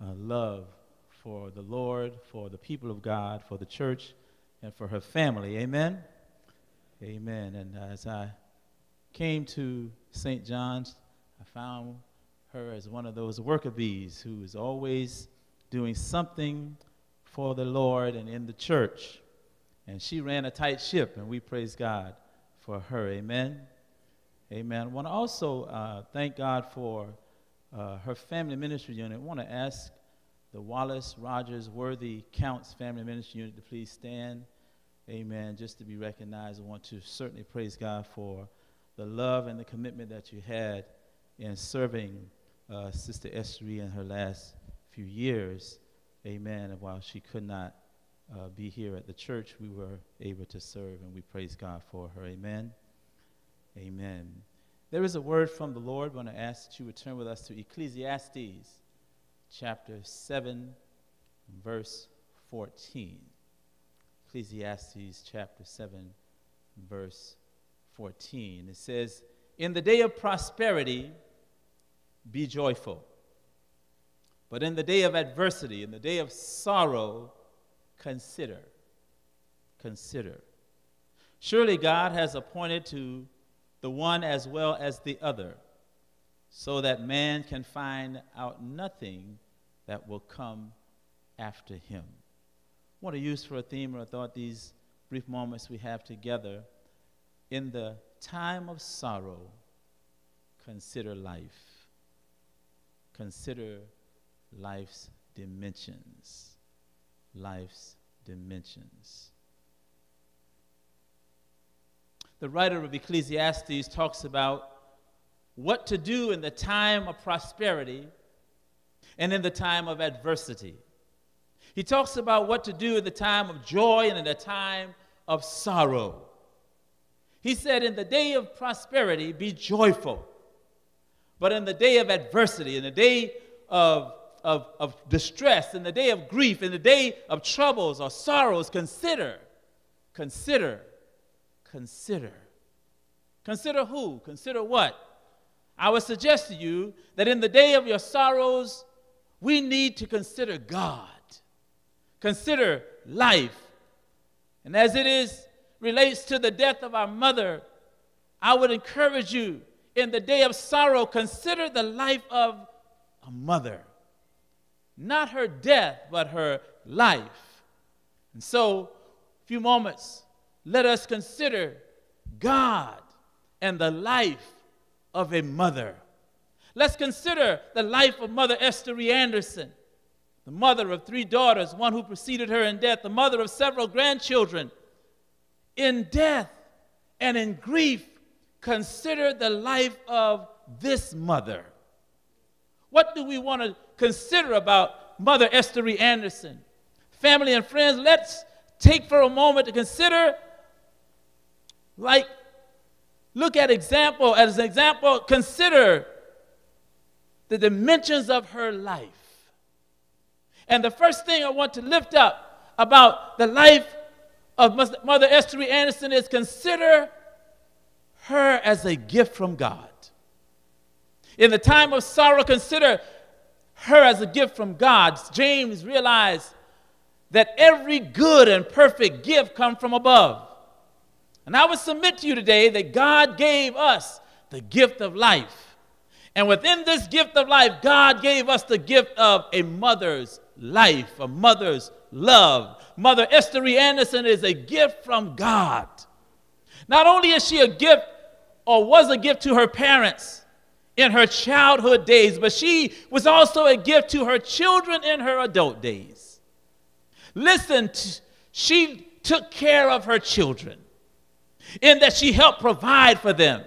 uh, love for the Lord, for the people of God, for the church, and for her family. Amen? Amen. And as I came to Saint John's, I found her as one of those worker bees who is always doing something for the Lord and in the church. And she ran a tight ship, and we praise God for her. Amen. Amen. I want to also uh, thank God for uh, her family ministry unit. I want to ask the Wallace Rogers Worthy Counts family ministry unit to please stand. Amen. Just to be recognized. I want to certainly praise God for the love and the commitment that you had in serving uh, Sister Esther Reed in her last few years. Amen. And while she could not uh, be here at the church, we were able to serve, and we praise God for her. Amen. Amen. There is a word from the Lord. I want to ask that you return with us to Ecclesiastes chapter seven, verse fourteen. Ecclesiastes chapter seven, verse fourteen. It says, "In the day of prosperity, be joyful. But in the day of adversity, in the day of sorrow, consider. Consider. Surely God has appointed to the one as well as the other, so that man can find out nothing that will come after him." I want to use for a theme or a thought these brief moments we have together. In the time of sorrow, consider life. Consider life's dimensions. Life's dimensions. The writer of Ecclesiastes talks about what to do in the time of prosperity and in the time of adversity. He talks about what to do in the time of joy and in the time of sorrow. He said, in the day of prosperity, be joyful. But in the day of adversity, in the day of Of, of distress, in the day of grief, in the day of troubles or sorrows, consider, consider, consider. Consider who? Consider what? I would suggest to you that in the day of your sorrows, we need to consider God. Consider life. And as it is, relates to the death of our mother, I would encourage you, in the day of sorrow, consider the life of a mother. Not her death, but her life. And so, a few moments, let us consider God and the life of a mother. Let's consider the life of Mother Esther Reed Anderson, the mother of three daughters, one who preceded her in death, the mother of several grandchildren. In death and in grief, consider the life of this mother. What do we want to consider about Mother Esther Reed Anderson? Family and friends, let's take for a moment to consider, like, look at example, as an example, consider the dimensions of her life. And the first thing I want to lift up about the life of Mother Esther Reed Anderson is consider her as a gift from God. In the time of sorrow, consider her as a gift from God. James realized that every good and perfect gift comes from above. And I would submit to you today that God gave us the gift of life. And within this gift of life, God gave us the gift of a mother's life, a mother's love. Mother Esther Reed Anderson is a gift from God. Not only is she a gift or was a gift to her parents in her childhood days, but she was also a gift to her children in her adult days. Listen, she took care of her children in that she helped provide for them.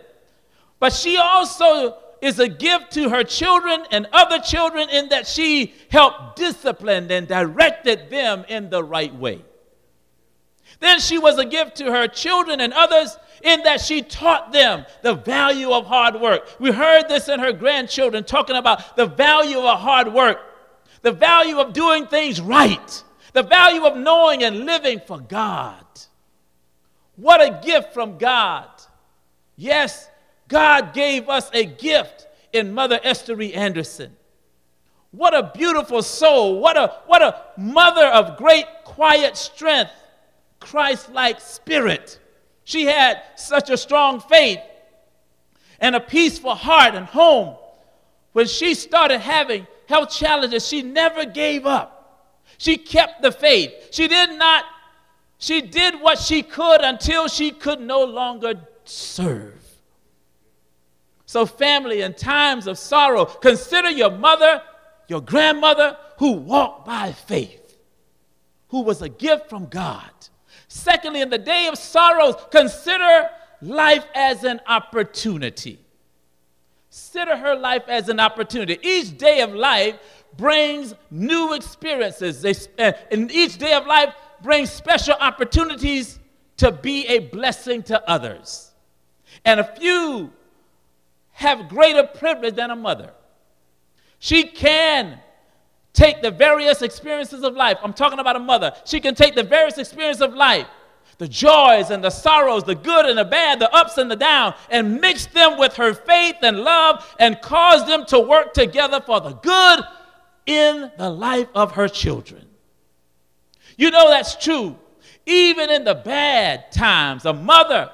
But she also is a gift to her children and other children in that she helped discipline and directed them in the right way. Then she was a gift to her children and others in that she taught them the value of hard work. We heard this in her grandchildren talking about the value of hard work, the value of doing things right, the value of knowing and living for God. What a gift from God. Yes, God gave us a gift in Mother Esther Reed Anderson. What a beautiful soul. What a, what a mother of great quiet strength. Christ-like spirit. She had such a strong faith and a peaceful heart and home. When she started having health challenges, she never gave up. She kept the faith. She did not, she did what she could until she could no longer serve. So family, in times of sorrow, consider your mother, your grandmother, who walked by faith, who was a gift from God. Secondly, in the day of sorrows, consider life as an opportunity. Consider her life as an opportunity. Each day of life brings new experiences. And each day of life brings special opportunities to be a blessing to others. And a few have greater privilege than a mother. She can take the various experiences of life. I'm talking about a mother. She can take the various experiences of life, the joys and the sorrows, the good and the bad, the ups and the downs, and mix them with her faith and love and cause them to work together for the good in the life of her children. You know that's true. Even in the bad times, a mother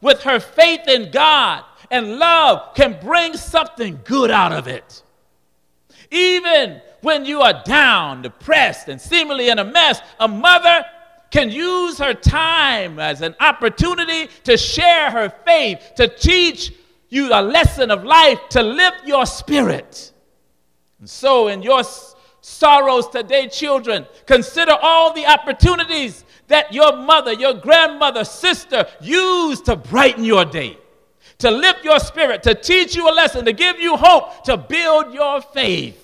with her faith in God and love can bring something good out of it. Even when you are down, depressed, and seemingly in a mess, a mother can use her time as an opportunity to share her faith, to teach you a lesson of life, to lift your spirit. And so in your sorrows today, children, consider all the opportunities that your mother, your grandmother, sister used to brighten your day, to lift your spirit, to teach you a lesson, to give you hope, to build your faith.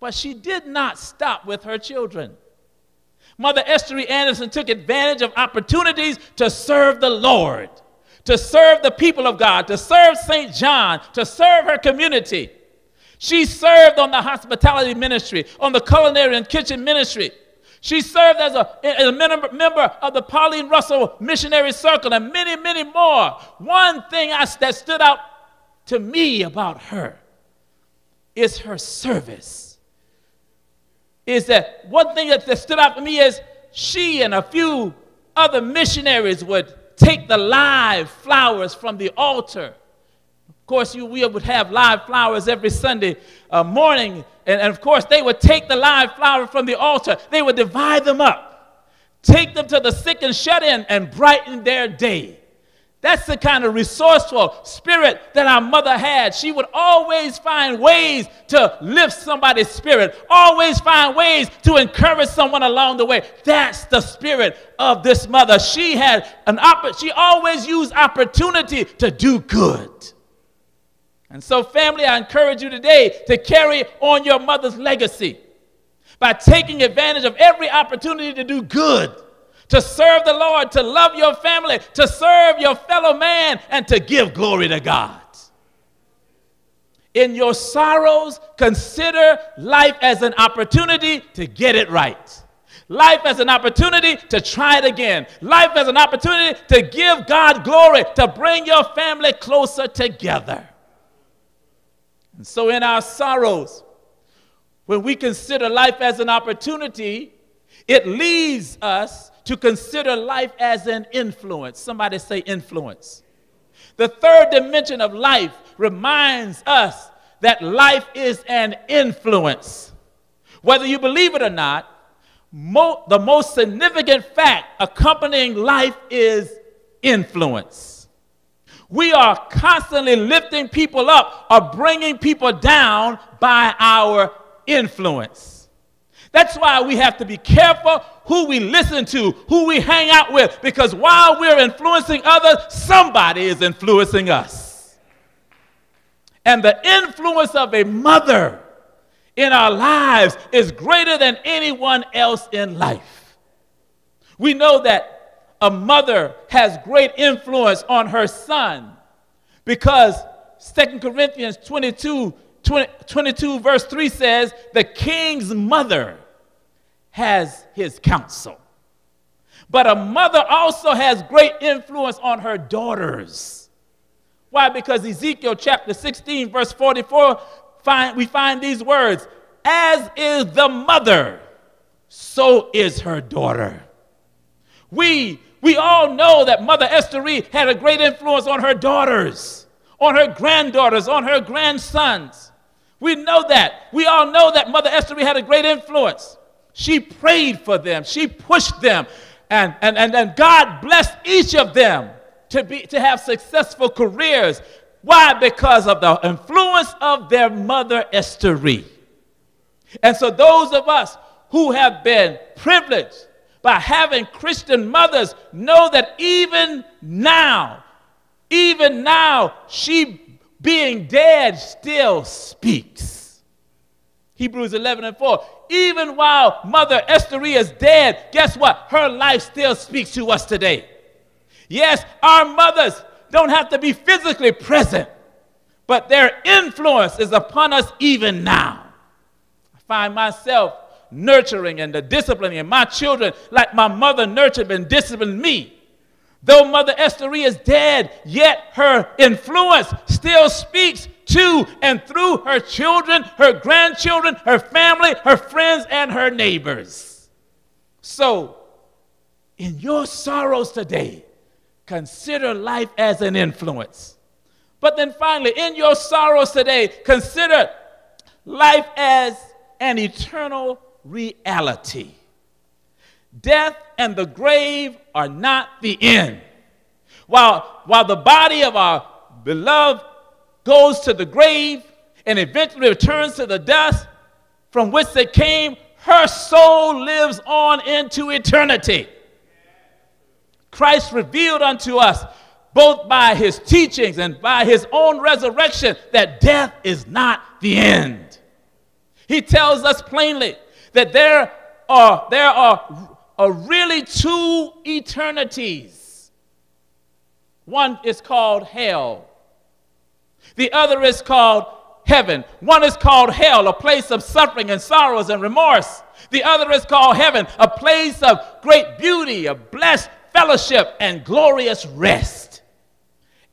But she did not stop with her children. Mother Esther Reed Anderson took advantage of opportunities to serve the Lord, to serve the people of God, to serve Saint John, to serve her community. She served on the hospitality ministry, on the culinary and kitchen ministry. She served as a, as a member of the Pauline Russell Missionary Circle and many, many more. One thing I, that stood out to me about her is her service. Is that one thing that, that stood out to me is she and a few other missionaries would take the live flowers from the altar. Of course, you, we would have live flowers every Sunday uh, morning. And, and of course, they would take the live flower from the altar. They would divide them up, take them to the sick and shut-in, and brighten their day. That's the kind of resourceful spirit that our mother had. She would always find ways to lift somebody's spirit, always find ways to encourage someone along the way. That's the spirit of this mother. She had an oppor- she always used opportunity to do good. And so, family, I encourage you today to carry on your mother's legacy by taking advantage of every opportunity to do good, to serve the Lord, to love your family, to serve your fellow man, and to give glory to God. In your sorrows, consider life as an opportunity to get it right. Life as an opportunity to try it again. Life as an opportunity to give God glory, to bring your family closer together. And so in our sorrows, when we consider life as an opportunity, it leads us to consider life as an influence. Somebody say influence. The third dimension of life reminds us that life is an influence. Whether you believe it or not, mo- the most significant fact accompanying life is influence. We are constantly lifting people up or bringing people down by our influence. That's why we have to be careful who we listen to, who we hang out with, because while we're influencing others, somebody is influencing us. And the influence of a mother in our lives is greater than anyone else in life. We know that a mother has great influence on her son because Second Corinthians twenty-two, twenty, twenty-two verse three says, the king's mother has his counsel. But a mother also has great influence on her daughters. Why? Because Ezekiel chapter sixteen verse forty-four, find, we find these words, as is the mother, so is her daughter. We We all know that Mother Esther Reed had a great influence on her daughters, on her granddaughters, on her grandsons. We know that. We all know that Mother Esther Reed had a great influence. She prayed for them. She pushed them. And, and, and, and God blessed each of them to, be, to have successful careers. Why? Because of the influence of their mother, Esther Reed. And so those of us who have been privileged by having Christian mothers know that even now, even now, she being dead still speaks. Hebrews eleven and four. Even while Mother Esther Reed is dead, guess what? Her life still speaks to us today. Yes, our mothers don't have to be physically present, but their influence is upon us even now. I find myself nurturing and the disciplining my children like my mother nurtured and disciplined me. Though Mother Esther Reed is dead, yet her influence still speaks to and through her children, her grandchildren, her family, her friends, and her neighbors. So, in your sorrows today, consider life as an influence. But then finally, in your sorrows today, consider life as an eternal reality. Death and the grave are not the end. While, while the body of our beloved goes to the grave and eventually returns to the dust from which they came, her soul lives on into eternity. Christ revealed unto us, both by his teachings and by his own resurrection, that death is not the end. He tells us plainly that there are, there are are really two eternities. One is called hell. The other is called heaven. One is called hell, a place of suffering and sorrows and remorse. The other is called heaven, a place of great beauty, a blessed fellowship, and glorious rest.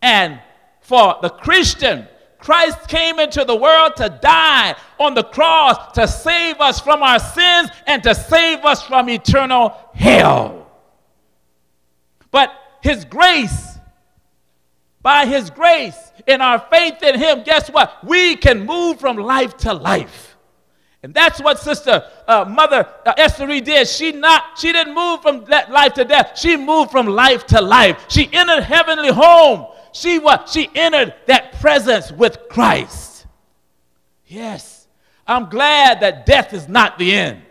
And for the Christian, Christ came into the world to die on the cross to save us from our sins and to save us from eternal hell. But his grace, by his grace, in our faith in him, guess what? We can move from life to life. And that's what Sister uh, Mother uh, Esther Reed did. She, not, she didn't move from life to death. She moved from life to life. She entered heavenly home. She what? She entered that presence with Christ. Yes, I'm glad that death is not the end.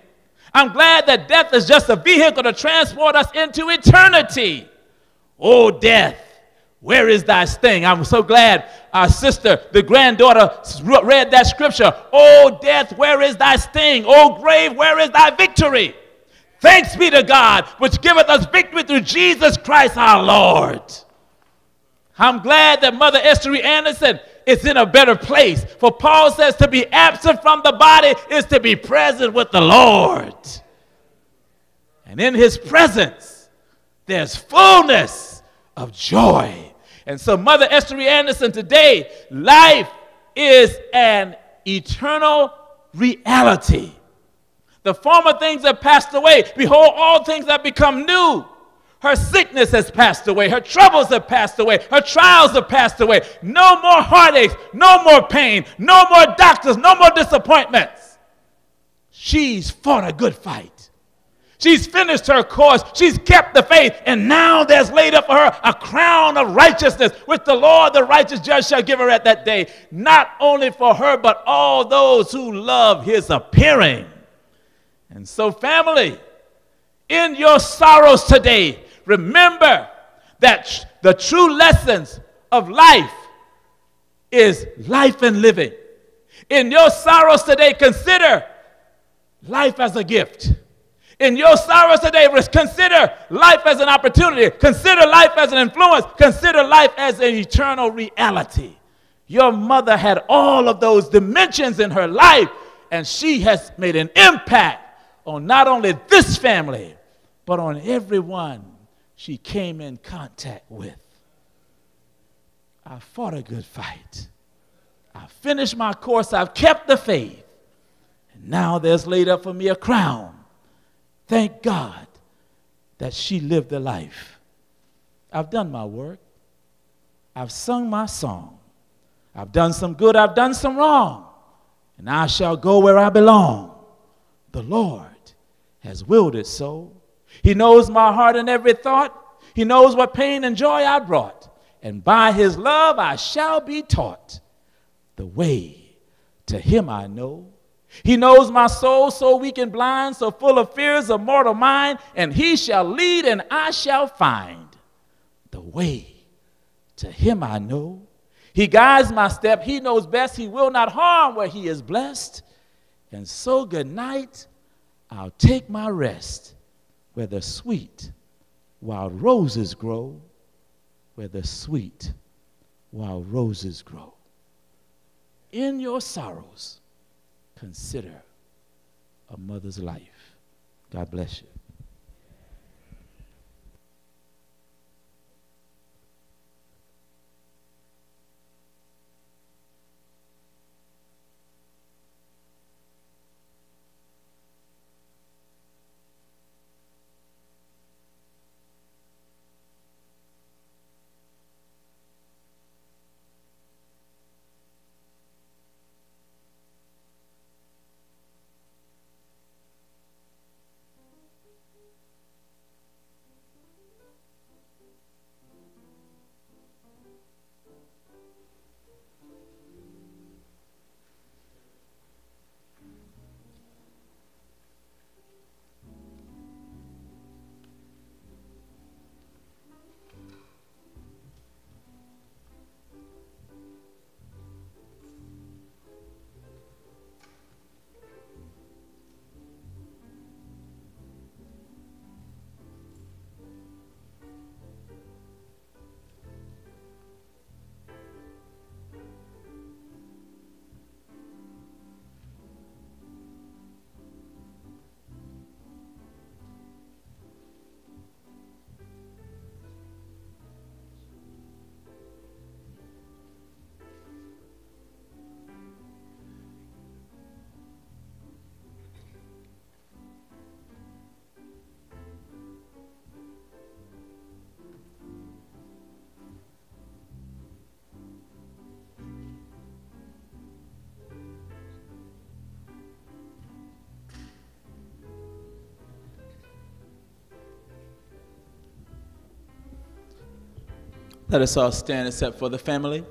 I'm glad that death is just a vehicle to transport us into eternity. Oh, death, where is thy sting? I'm so glad our sister, the granddaughter, read that scripture. Oh, death, where is thy sting? Oh, grave, where is thy victory? Thanks be to God, which giveth us victory through Jesus Christ our Lord. I'm glad that Mother Esther Reed Anderson is in a better place. For Paul says to be absent from the body is to be present with the Lord. And in his presence, there's fullness of joy. And so Mother Esther Reed Anderson today, life is an eternal reality. The former things have passed away. Behold, all things have become new. Her sickness has passed away. Her troubles have passed away. Her trials have passed away. No more heartaches. No more pain. No more doctors. No more disappointments. She's fought a good fight. She's finished her course. She's kept the faith. And now there's laid up for her a crown of righteousness, which the Lord, the righteous judge, shall give her at that day. Not only for her, but all those who love his appearing. And so, family, in your sorrows today, remember that the true lessons of life is life and living. In your sorrows today, consider life as a gift. In your sorrows today, consider life as an opportunity. Consider life as an influence. Consider life as an eternal reality. Your mother had all of those dimensions in her life, and she has made an impact on not only this family, but on everyone she came in contact with. I fought a good fight. I finished my course. I've kept the faith. And now there's laid up for me a crown. Thank God that she lived a life. I've done my work. I've sung my song. I've done some good. I've done some wrong. And I shall go where I belong. The Lord has willed it so. He knows my heart and every thought. He knows what pain and joy I brought. And by his love I shall be taught. The way to him I know. He knows my soul, so weak and blind, so full of fears of mortal mind. And he shall lead, and I shall find the way to him I know. He guides my step. He knows best. He will not harm where he is blessed. And so good night, I'll take my rest, where the sweet wild roses grow, where the sweet wild roses grow. In your sorrows, consider a mother's life. God bless you. Let us all stand except for the family.